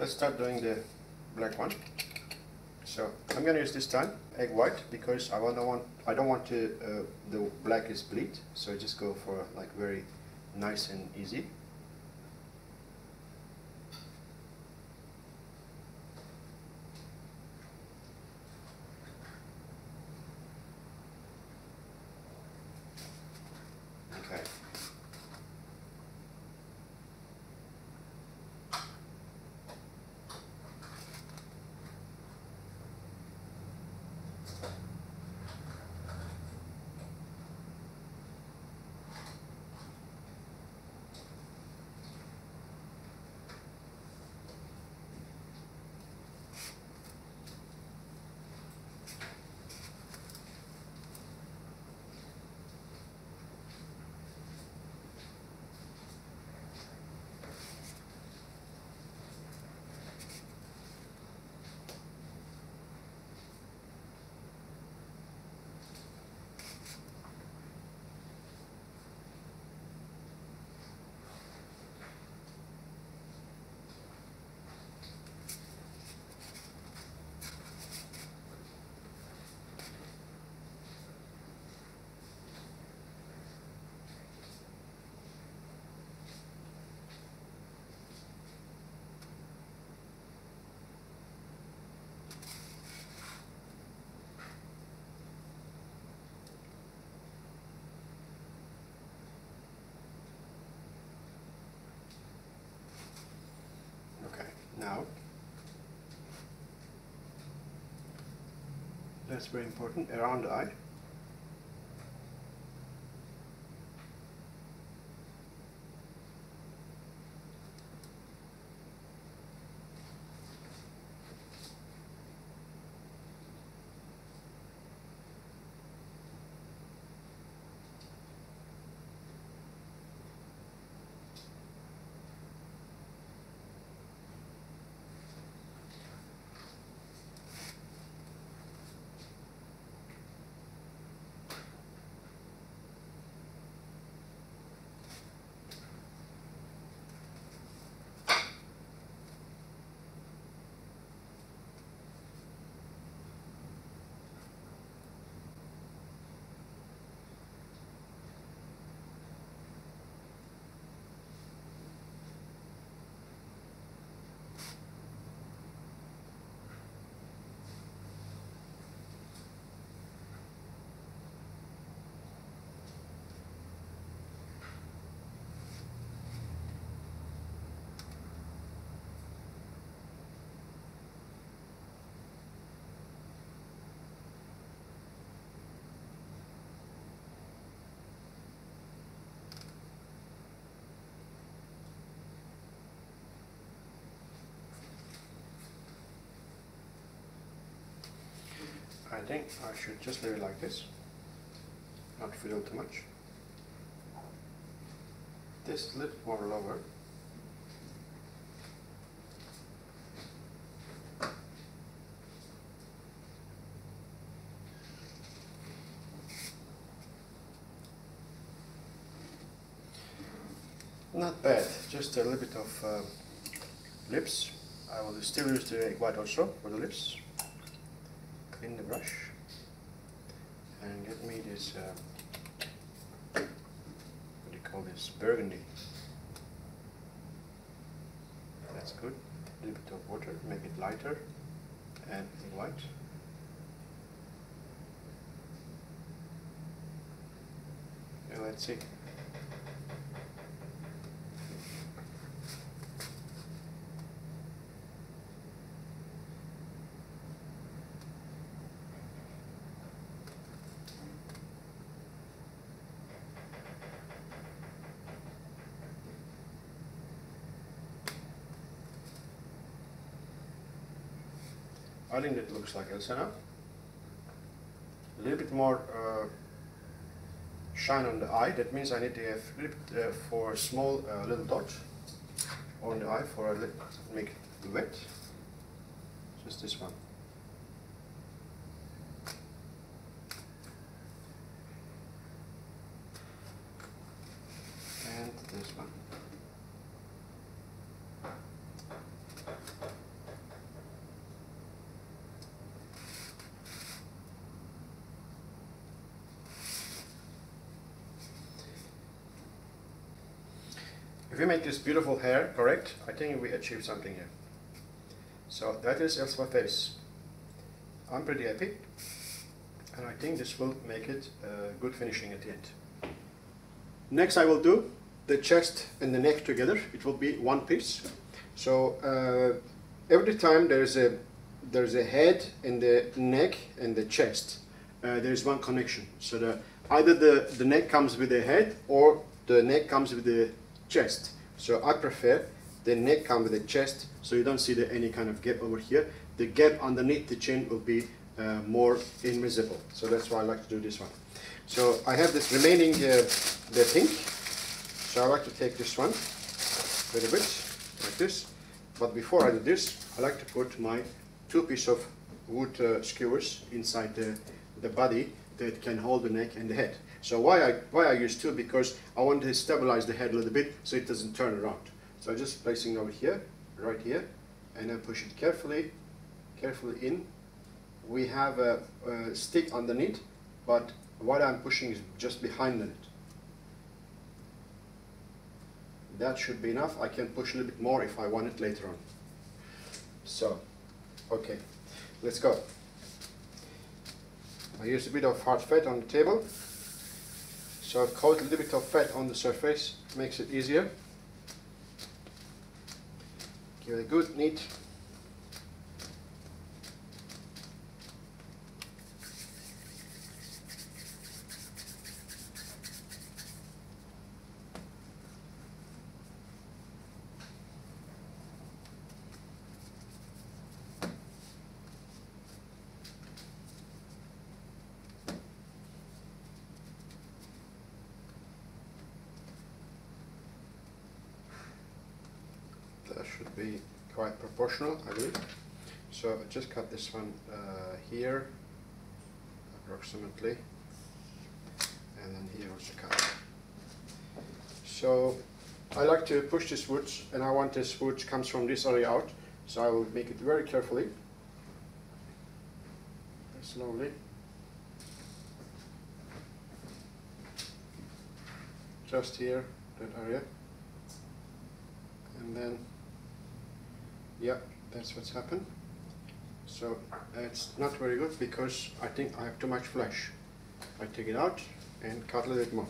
Let's start doing the black one. So I'm going to use this time egg white because I don't want I don't want to uh, the black is bleed. So just go for like very nice and easy. Okay. Now, that's very important, around the eye. I think I should just leave it like this, not fiddle too much. This lip more lower. Not bad, just a little bit of uh, lips. I will still use the egg white also for the lips. In the brush and get me this, uh, what do you call this, burgundy. that's good. A little bit of water, make it lighter and in white. And let's see. I think it looks like Elsa now. A little bit more uh, shine on the eye. That means I need to have a little bit, uh, for small uh, little dots on the eye for a little, make it wet. Just this one. And this one. If we make this beautiful hair correct, I think we achieve something here. So that is Elsa face. I'm pretty happy, and I think this will make it uh, good finishing at the end. Next I will do the chest and the neck together. It will be one piece. So uh, every time there's a there's a head and the neck and the chest, uh, there's one connection. So the, either the, the neck comes with the head or the neck comes with the chest. So I prefer the neck come with the chest, so you don't see the, any kind of gap over here. The gap underneath the chin will be uh, more invisible. So that's why I like to do this one. So I have this remaining uh, the pink. So I like to take this one a little bit like this. But before I do this, I like to put my two piece of wood uh, skewers inside the, the body that can hold the neck and the head. So why I, why I use two? Because I want to stabilize the head a little bit so it doesn't turn around. So I'm just placing over here, right here, and then push it carefully, carefully in. We have a, a stick underneath, but what I'm pushing is just behind it. That should be enough. I can push a little bit more if I want it later on. So, okay, let's go. I used a bit of hard fat on the table. So I've coated a little bit of fat on the surface, makes it easier. Give it a good, neat. That should be quite proportional, I believe. So I just cut this one uh, here, approximately, and then here also cut. So I like to push this wood, and I want this wood comes from this area out. So I will make it very carefully, very slowly. Just here, that area, and then. Yeah, that's what's happened. So it's not very good because I think I have too much flesh. I take it out and cut a little bit more.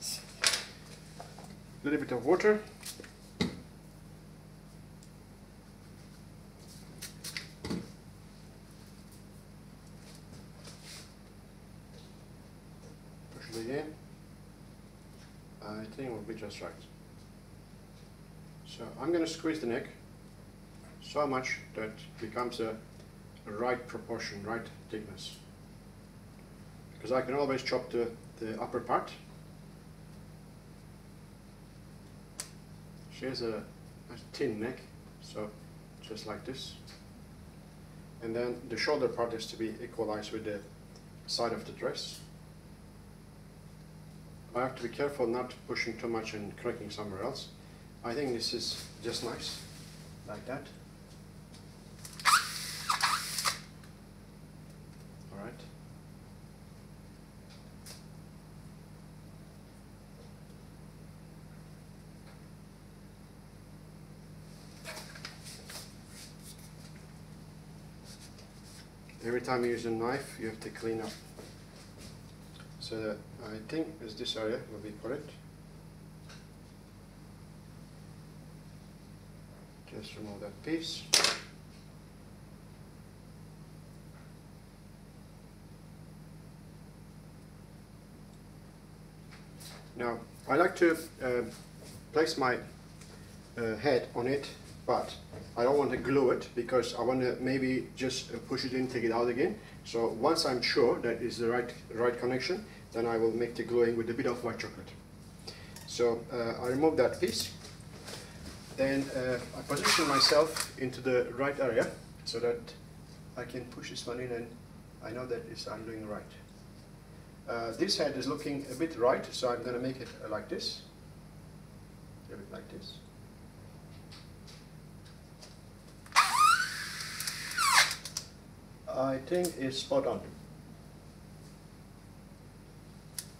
A little bit of water. Push it again. I think it will be just right. So I'm going to squeeze the neck so much that it becomes a, a right proportion, right thickness. Because I can always chop the, the upper part. She has a, a thin neck, so just like this. And then the shoulder part is to be equalized with the side of the dress. I have to be careful not pushing too much and cracking somewhere else. I think this is just nice, like that. All right. every time you use a knife you have to clean up. So that, I think is this area where we put it. Just remove that piece. Now, I like to uh, place my uh, head on it, but I don't want to glue it because I want to maybe just push it in, take it out again. So once I'm sure that is the right right connection, then I will make the gluing with a bit of white chocolate. So uh, I remove that piece. Then uh, I position myself into the right area so that I can push this one in and I know that it's, I'm doing right. Uh, this head is looking a bit right, so I'm going to make it like this, a bit like this. I think it's spot on.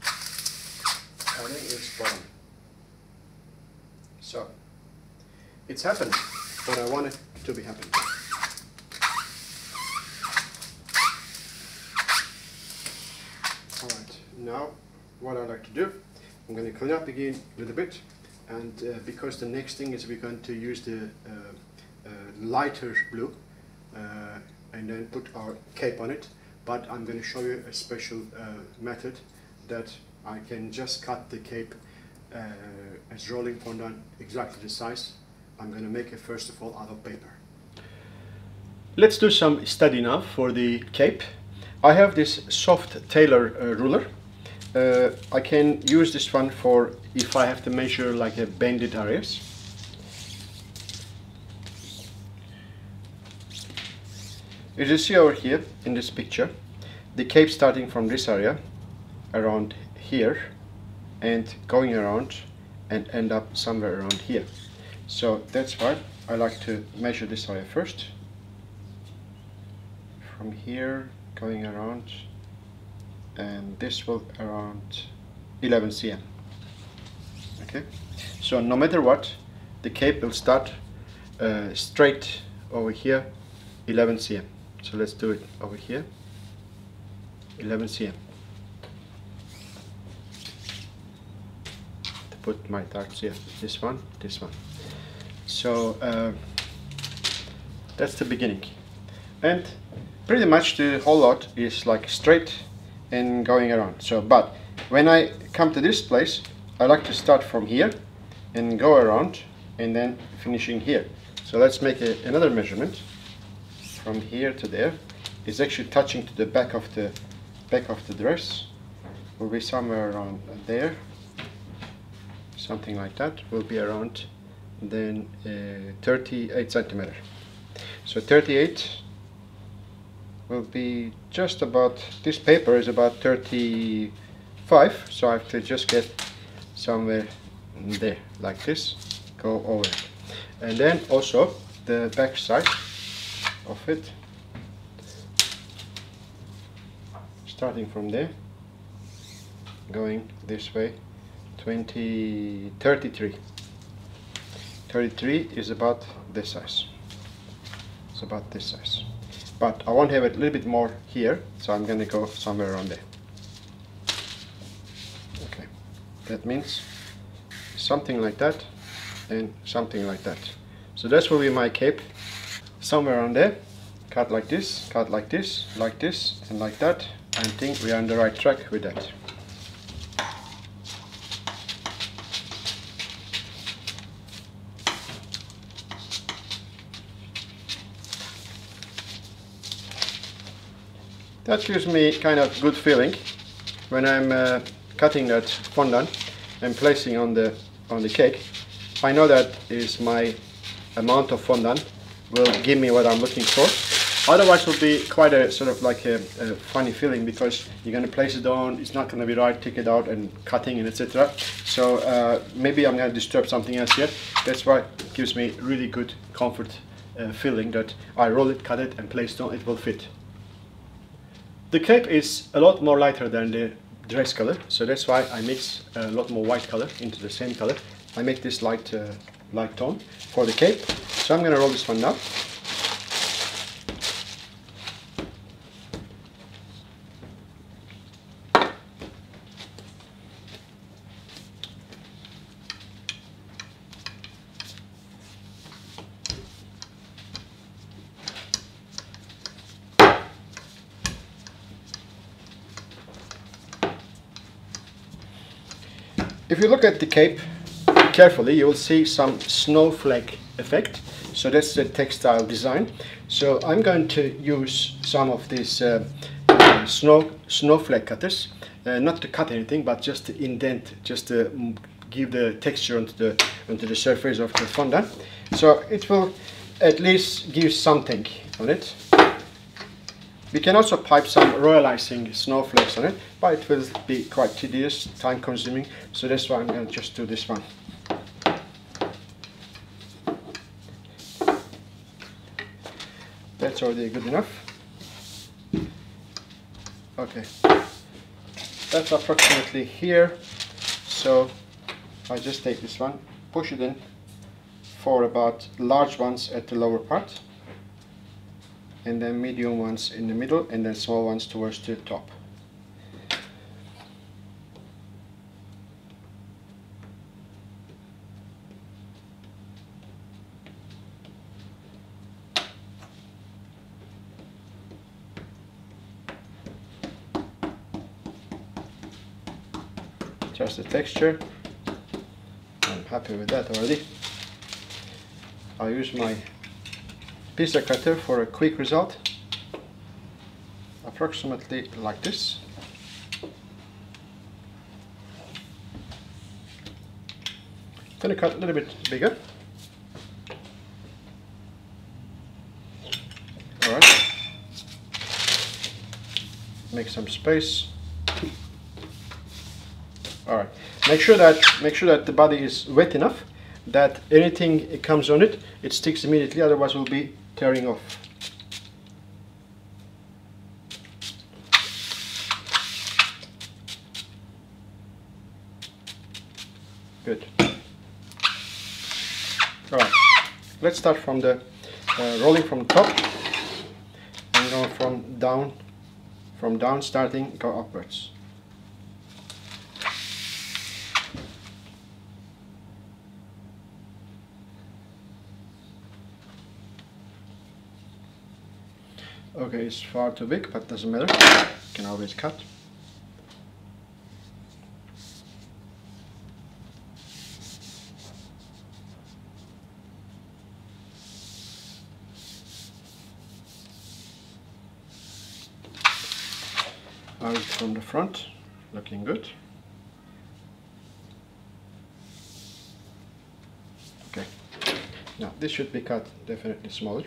I think it's spot on. So, it's happened, but I want it to be happening. Alright, now what I like to do, I'm going to clean up again a little bit, and uh, because the next thing is we're going to use the uh, uh, lighter blue uh, and then put our cape on it, but I'm going to show you a special uh, method that I can just cut the cape uh, as rolling fondant exactly the size. I'm going to make it first of all out of paper. Let's do some study now for the cape. I have this soft tailor uh, ruler. Uh, I can use this one for if I have to measure like a bended areas. As you see over here in this picture, the cape starting from this area around here and going around and end up somewhere around here. So that's why I like to measure this area first. From here going around, and this will around eleven centimeters. Okay, so no matter what, the cape will start uh, straight over here, eleven centimeters. So let's do it over here, eleven centimeters. To put my dots here, this one, this one. So uh, that's the beginning, and pretty much the whole lot is like straight and going around. So, but when I come to this place, I like to start from here and go around and then finishing here. So let's make a, another measurement from here to there. It's actually touching to the back of the back of the dress. Will be somewhere around there, something like that. Will be around. Then uh, thirty-eight centimeter. So thirty-eight will be just about, this paper is about thirty-five, so I have to just get somewhere there like this, go over it. And then also the back side of it, starting from there, going this way, twenty, thirty-three. thirty-three is about this size. It's about this size. But I want to have it a little bit more here, so I'm going to go somewhere around there. Okay, that means something like that and something like that. So that's will be my cape, somewhere around there. Cut like this, cut like this, like this, and like that. I think we are on the right track with that. That gives me kind of good feeling when I'm uh, cutting that fondant and placing on the on the cake. I know that is my amount of fondant will give me what I'm looking for. Otherwise, it will be quite a sort of like a, a funny feeling because you're going to place it on, it's not going to be right, take it out and cutting and et cetera. So uh, maybe I'm going to disturb something else here. That's why it gives me really good comfort uh, feeling that I roll it, cut it, and place it on. It will fit. The cape is a lot more lighter than the dress color, so that's why I mix a lot more white color into the same color. I make this light, uh, light tone for the cape. So I'm going to roll this one now. If you look at the cape carefully, you will see some snowflake effect. So that's the textile design. So I'm going to use some of these uh, snow snowflake cutters, uh, not to cut anything, but just to indent, just to give the texture onto the onto the surface of the fondant. So it will at least give something on it. We can also pipe some royalizing snowflakes on it, but it will be quite tedious, time consuming, so that's why I'm going to just do this one. That's already good enough. Okay, that's approximately here, so I just take this one, push it in for about large ones at the lower part, and then medium ones in the middle, and then small ones towards the top. Just the texture. I'm happy with that already. I use my pizza cutter for a quick result, approximately like this. Gonna cut a little bit bigger. All right, make some space. All right, make sure that make sure that the body is wet enough that anything it comes on it, it sticks immediately, otherwise it will be tearing off. Good. All right, let's start from the uh, rolling from the top and go from down, from down starting, go upwards. Okay, it's far too big, but doesn't matter. You can always cut. Out from the front, looking good. Okay, now this should be cut definitely smaller.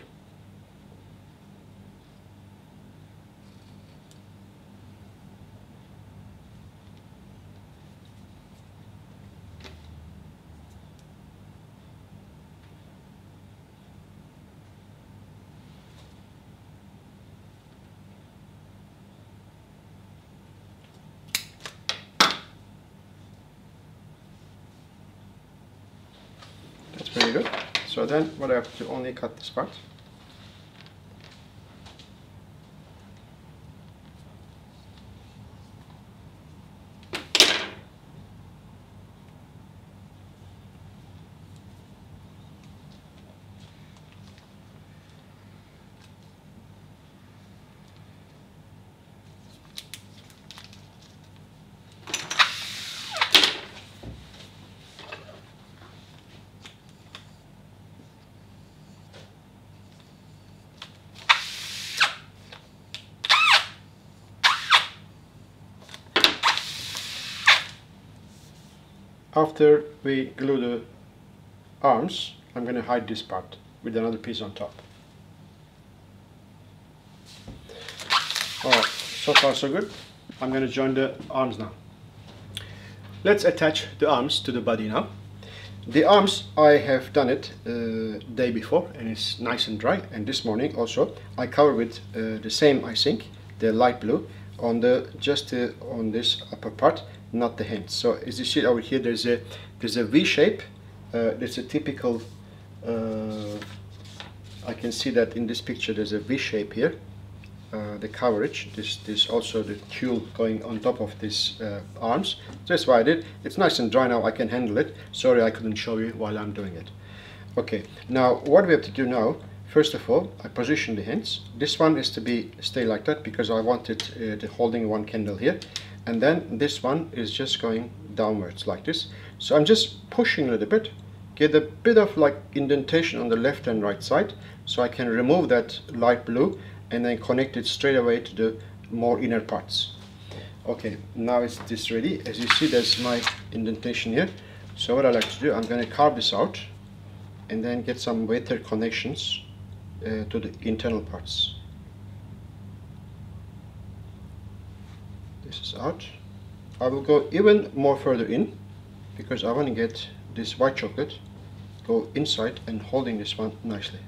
Pretty good. So then what I have to do, only cut this part. After we glue the arms, I'm going to hide this part with another piece on top. Alright, so far so good. I'm going to join the arms now. Let's attach the arms to the body now. The arms, I have done it uh, day before and it's nice and dry, and this morning also I cover with uh, the same icing, the light blue, on the just uh, on this upper part, not the hands. So as you see over here, there's a there's a V shape. Uh, that's a typical. Uh, I can see that in this picture there's a V shape here. Uh, the coverage. This this also the tulle going on top of these uh, arms. That's why I did. It's nice and dry now. I can handle it. Sorry, I couldn't show you while I'm doing it. Okay. Now what we have to do now. First of all, I position the hands. This one is to be stay like that because I wanted uh, the holding one candle here, and then this one is just going downwards like this. So I'm just pushing a little bit, get a bit of like indentation on the left and right side, so I can remove that light blue and then connect it straight away to the more inner parts. Okay, now it's this ready. As you see, there's my indentation here. So what I like to do, I'm going to carve this out and then get some wetter connections uh, to the internal parts. This is out. I will go even more further in because I want to get this white chocolate go inside and holding this one nicely.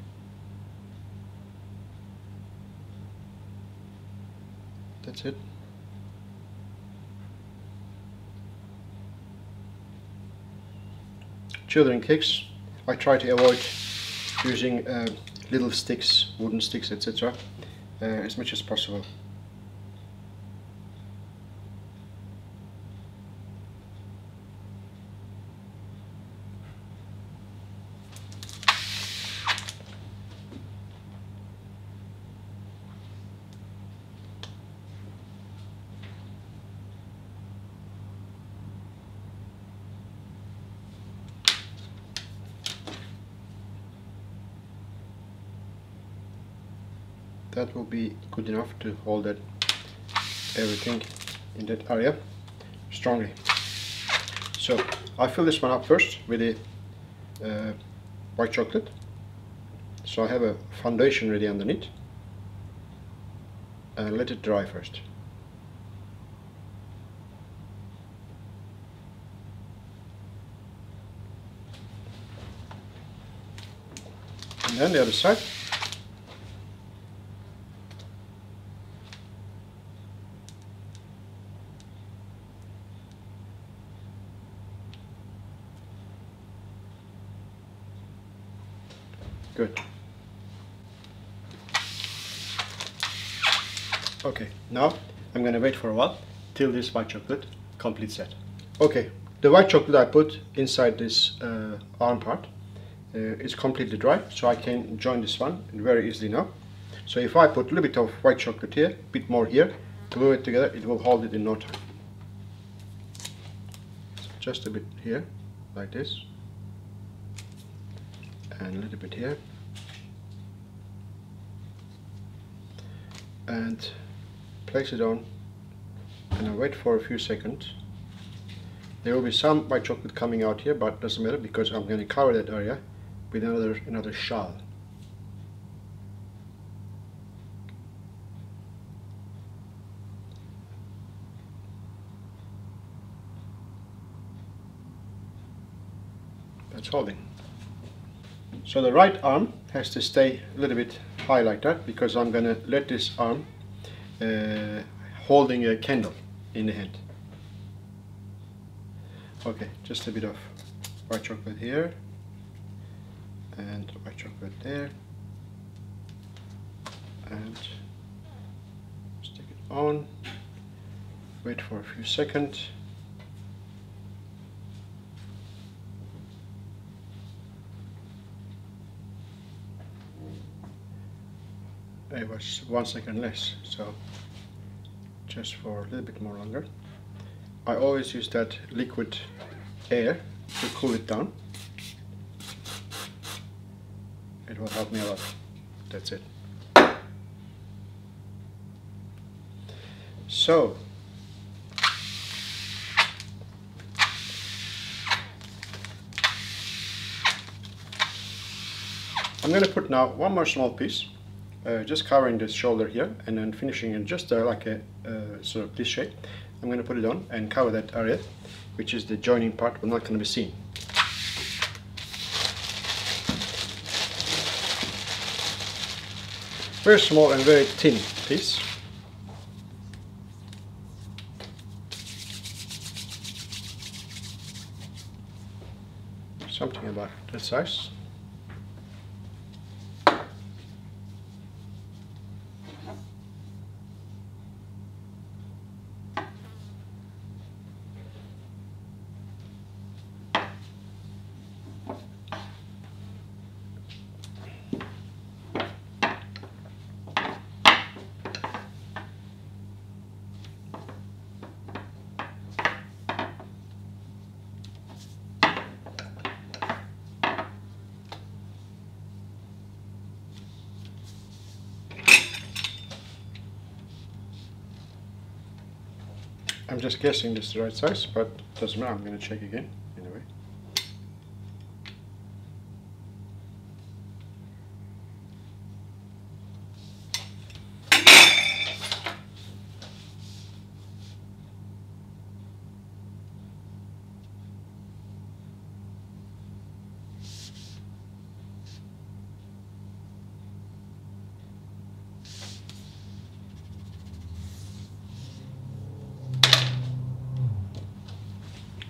That's it. Children cakes, I try to avoid using uh, little sticks, wooden sticks, et cetera uh, as much as possible. That will be good enough to hold that everything in that area strongly. So I fill this one up first with the uh, white chocolate, so I have a foundation ready underneath, and let it dry first. And then the other side. Good. Okay, now I'm gonna wait for a while till this white chocolate complete set. Okay, the white chocolate I put inside this uh, arm part uh, is completely dry, so I can join this one very easily now. So if I put a little bit of white chocolate here, a bit more here, glue it together, it will hold it in no time. So just a bit here, like this. And a little bit here, and place it on, and I wait for a few seconds. There will be some white chocolate coming out here, but doesn't matter because I'm going to cover that area with another another shawl. That's holding. So the right arm has to stay a little bit high like that because I'm going to let this arm uh, holding a candle in the hand. Okay, just a bit of white chocolate here and white chocolate there, and stick it on, wait for a few seconds. It was one second less, so just for a little bit more longer. I always use that liquid air to cool it down. It will help me a lot. That's it. So I'm going to put now one more small piece. Uh, just covering this shoulder here and then finishing in just uh, like a uh, sort of this shape. I'm going to put it on and cover that area, which is the joining part, but not going to be seen. Very small and very thin piece. Something about that size. I'm just guessing this is the right size, but it doesn't matter, I'm going to check again anyway.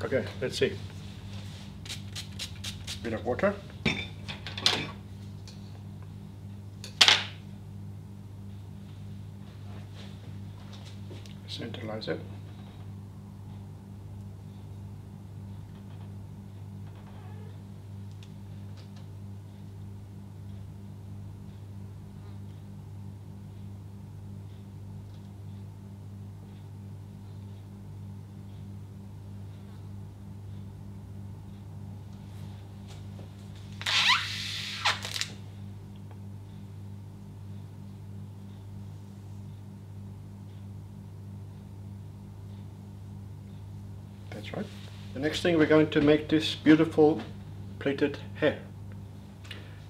Okay, let's see. Bit of water. Centralize it. That's right. The next thing, we're going to make this beautiful plaited hair.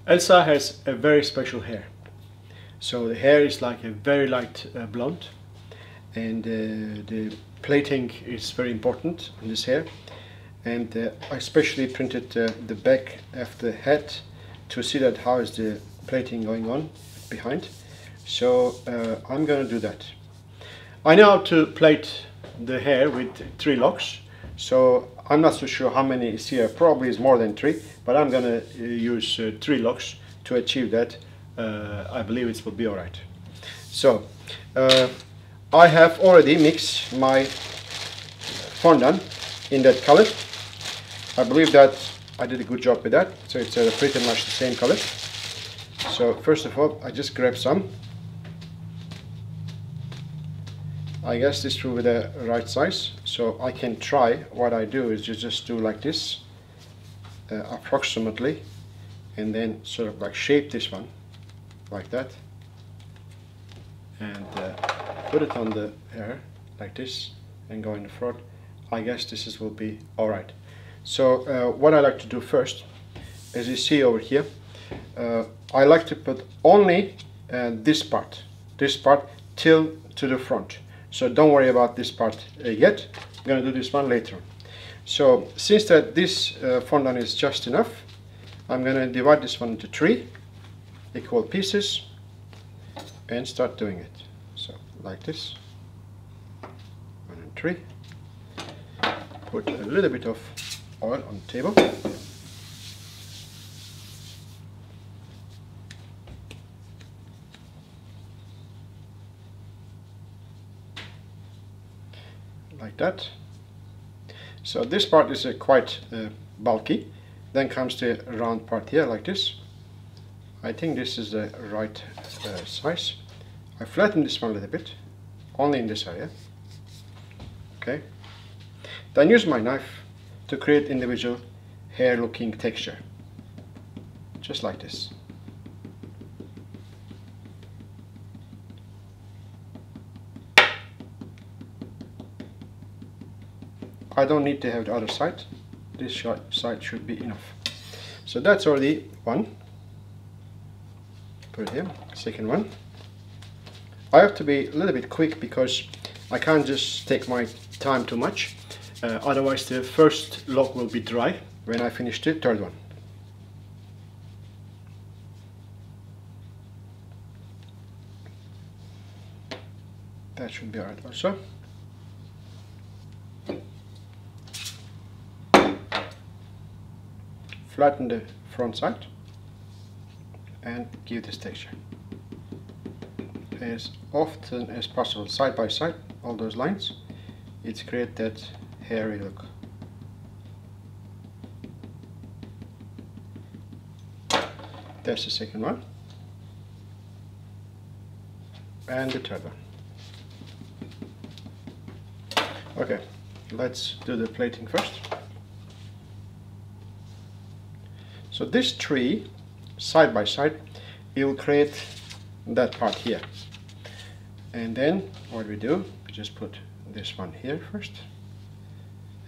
Elsa has a very special hair. So the hair is like a very light uh, blonde, and uh, the plaiting is very important in this hair. And uh, I especially printed uh, the back of the head to see that how is the plaiting going on behind. So uh, I'm going to do that. I know how to plait the hair with three locks. So I'm not so sure how many is here, probably is more than three, but I'm gonna uh, use uh, three locks to achieve that. uh, I believe it will be all right. So uh, I have already mixed my fondant in that color. I believe that I did a good job with that, so it's uh, pretty much the same color. So first of all, I just grab some. I guess this will be the right size, so I can try. What I do is you just do like this, uh, approximately, and then sort of like shape this one, like that, and uh, put it on the hair, like this, and go in the front. I guess this is, will be alright. So uh, what I like to do first, as you see over here, uh, I like to put only uh, this part, this part till to the front. So don't worry about this part uh, yet. I'm going to do this one later. So since that this uh, fondant is just enough, I'm going to divide this one into three equal pieces and start doing it. So like this, one and three. Put a little bit of oil on the table. Like that. So this part is uh, quite uh, bulky. Then comes the round part here, like this. I think this is the right uh, size. I flatten this one a little bit, only in this area. Okay. Then use my knife to create individual hair-looking texture, just like this. I don't need to have the other side, this side should be enough. So that's already one, put it here, second one. I have to be a little bit quick because I can't just take my time too much, uh, otherwise the first lock will be dry when I finish the third one. That should be alright also. Flatten the front side and give this texture as often as possible, side by side, all those lines. It's create that hairy look. That's the second one and the third one. Okay, let's do the plaiting first. So this tree, side by side, it will create that part here. And then what we do, we just put this one here first,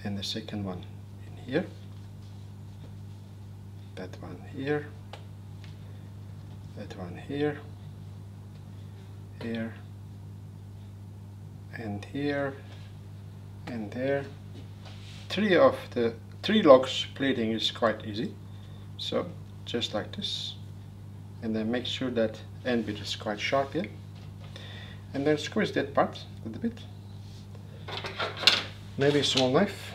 and the second one in here, that one here, that one here, here, and here, and there. Three of the three locks pleating is quite easy, so just like this, and then make sure that end bit is quite sharp here, and then squeeze that part a little bit. Maybe a small knife.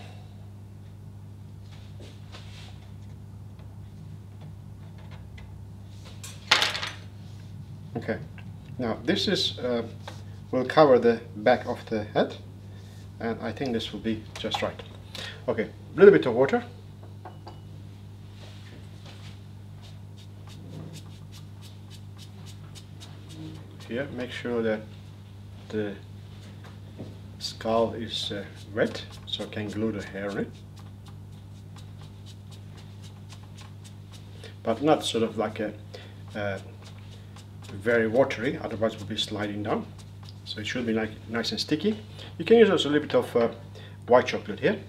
Okay, now this is uh, will cover the back of the head, and I think this will be just right. Okay, a little bit of water. Here, make sure that the skull is uh, wet, so I can glue the hair in it. But not sort of like a uh, very watery, otherwise it will be sliding down. So it should be like nice and sticky. You can use also a little bit of uh, white chocolate here.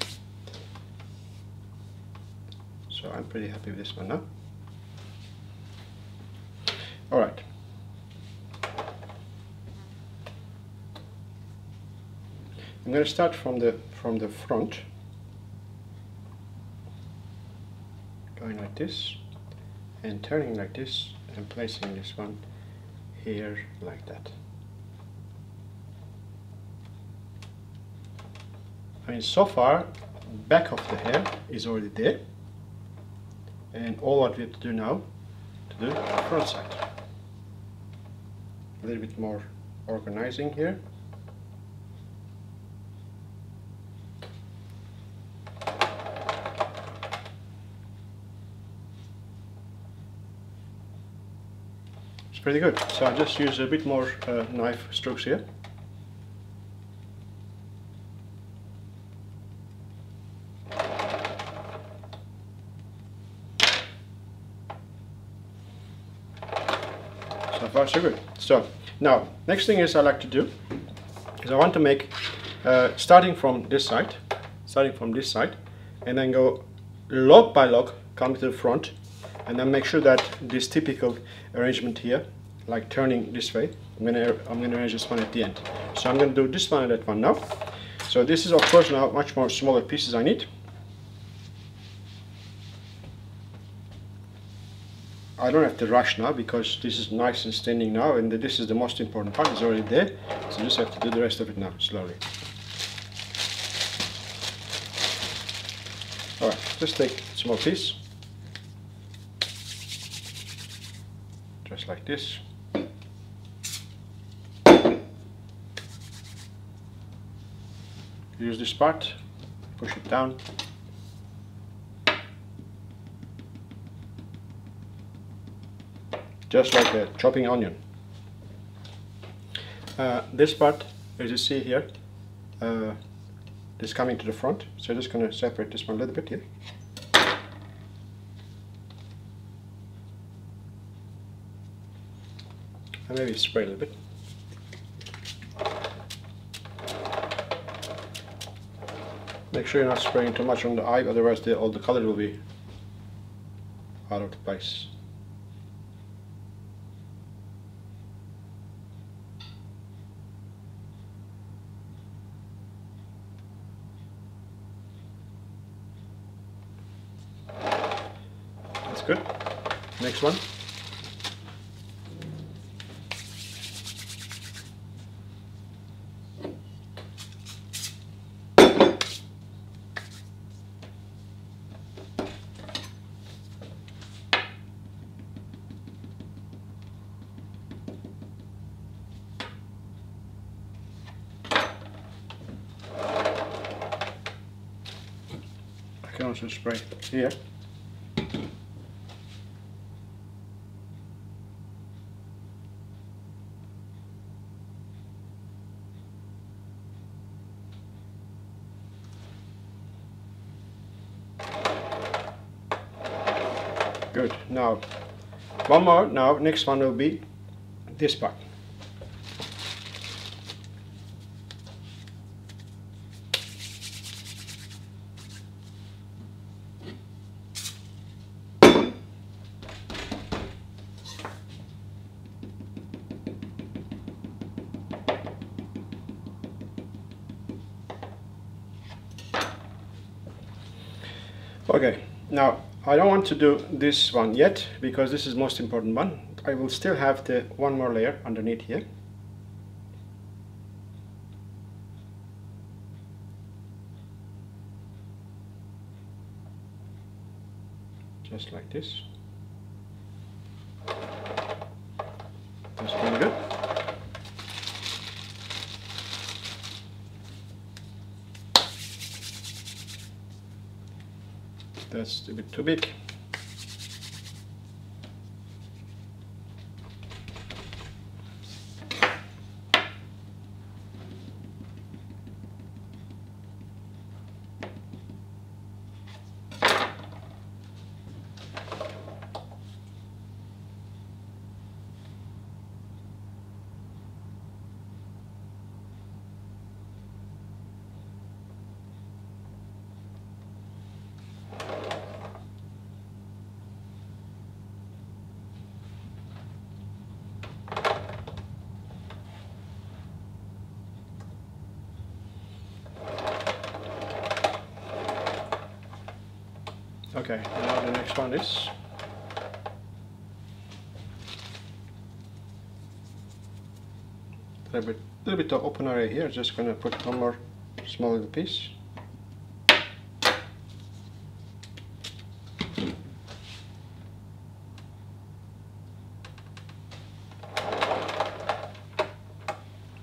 So I'm pretty happy with this one now. All right. I'm going to start from the from the front, going like this, and turning like this, and placing this one here like that. I mean, so far, back of the hair is already there, and all what we have to do now to do the front side. A little bit more organizing here. Pretty good. So I just use a bit more uh, knife strokes here. So far so good. So now next thing is I like to do is I want to make uh, starting from this side, starting from this side, and then go log by log, come to the front. And then make sure that this typical arrangement here, like turning this way, I'm gonna I'm gonna arrange this one at the end. So I'm gonna do this one and that one now. So this is of course now much more smaller pieces I need. I don't have to rush now because this is nice and standing now, and this is the most important part, it's already there. So you just have to do the rest of it now slowly. Alright, just take a small piece. Just like this. Use this part, push it down. Just like a chopping onion. Uh, this part, as you see here, uh, is coming to the front, so I'm just going to separate this one a little bit here. Maybe spray a little bit. Make sure you're not spraying too much on the eye, otherwise the, all the color will be out of the place. That's good. Next one. Also spray here. Good. Now, one more. Now, next one will be this part. Okay, now I don't want to do this one yet because this is the most important one. I will still have the one more layer underneath here. Just like this. That's pretty good. That's a bit too big. Okay, now the next one is. A little bit, little bit of open area here, just gonna put one more small little piece.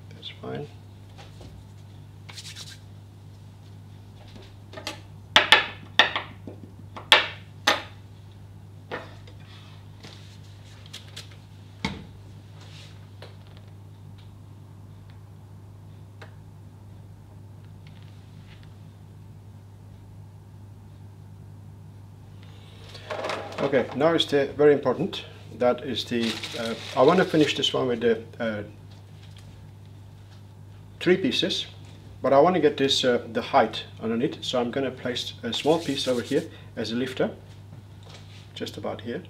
That's fine. Okay, now is the very important, that is the, uh, I want to finish this one with the uh, three pieces, but I want to get this, uh, the height underneath, so I'm going to place a small piece over here as a lifter, just about here.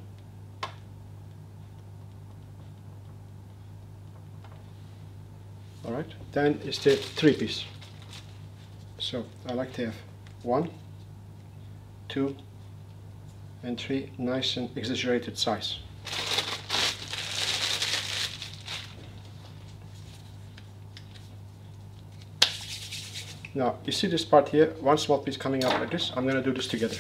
Alright, then it's the three piece. So I like to have one, two, and three nice and exaggerated size. Now you see this part here, one small piece coming up like this. I'm going to do this together.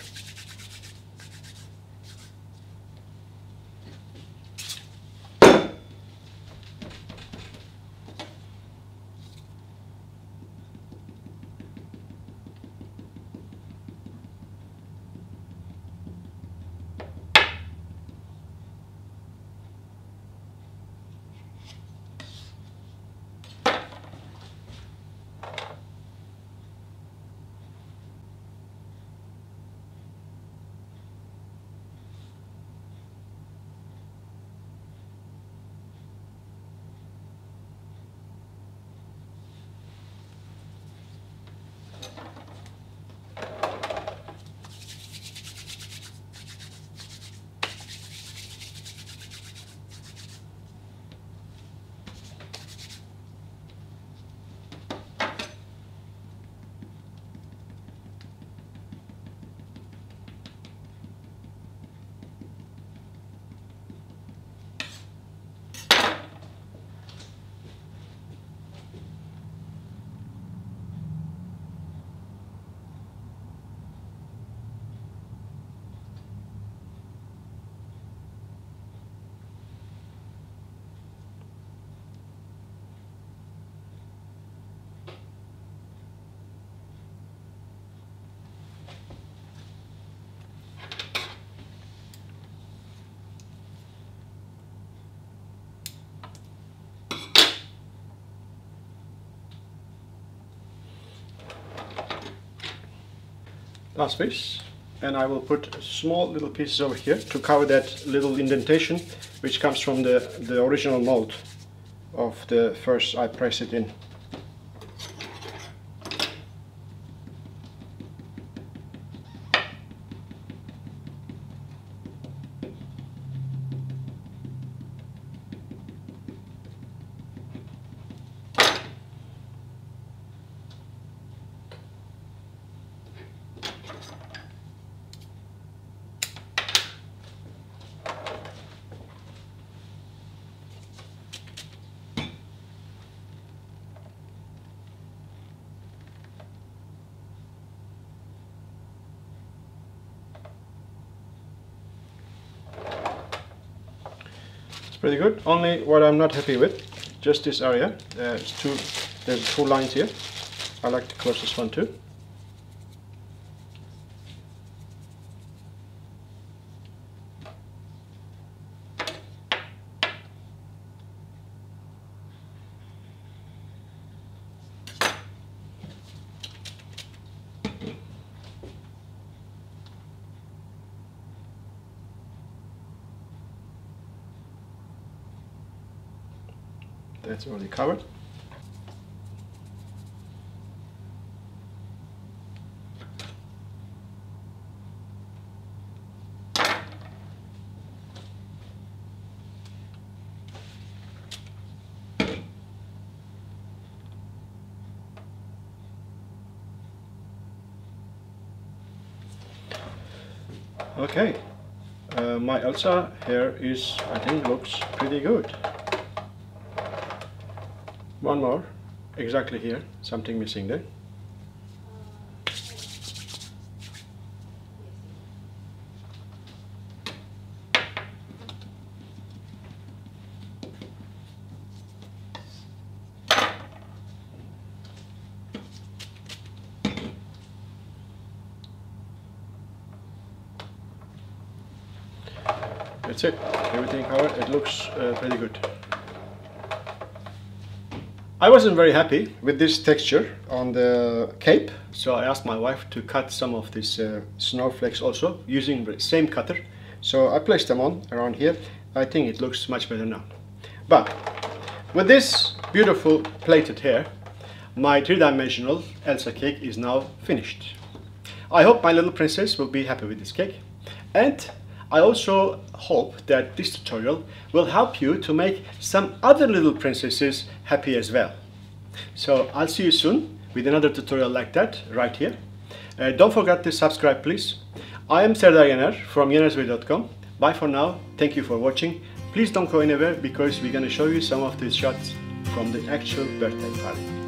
Last piece, and I will put small little pieces over here to cover that little indentation which comes from the, the original mold of the first I press it in. pretty good. Only what I'm not happy with, just this area. Uh, it's two, there's two lines here. I like to close this one too. That's already covered. Okay, uh, my Elsa hair is, I think, looks pretty good. One more, exactly here, something missing there. That's it, everything covered, it looks uh, pretty good. I wasn't very happy with this texture on the cape, so I asked my wife to cut some of these uh, snowflakes also using the same cutter. So I placed them on around here. I think it looks much better now. But with this beautiful plaited hair, my three-dimensional Elsa cake is now finished. I hope my little princess will be happy with this cake, and I also hope that this tutorial will help you to make some other little princesses happy as well. So I'll see you soon with another tutorial like that right here. Uh, don't forget to subscribe, please. I am Serdar Yener from yeners way dot com. Bye for now. Thank you for watching. Please don't go anywhere because we're going to show you some of these shots from the actual birthday party.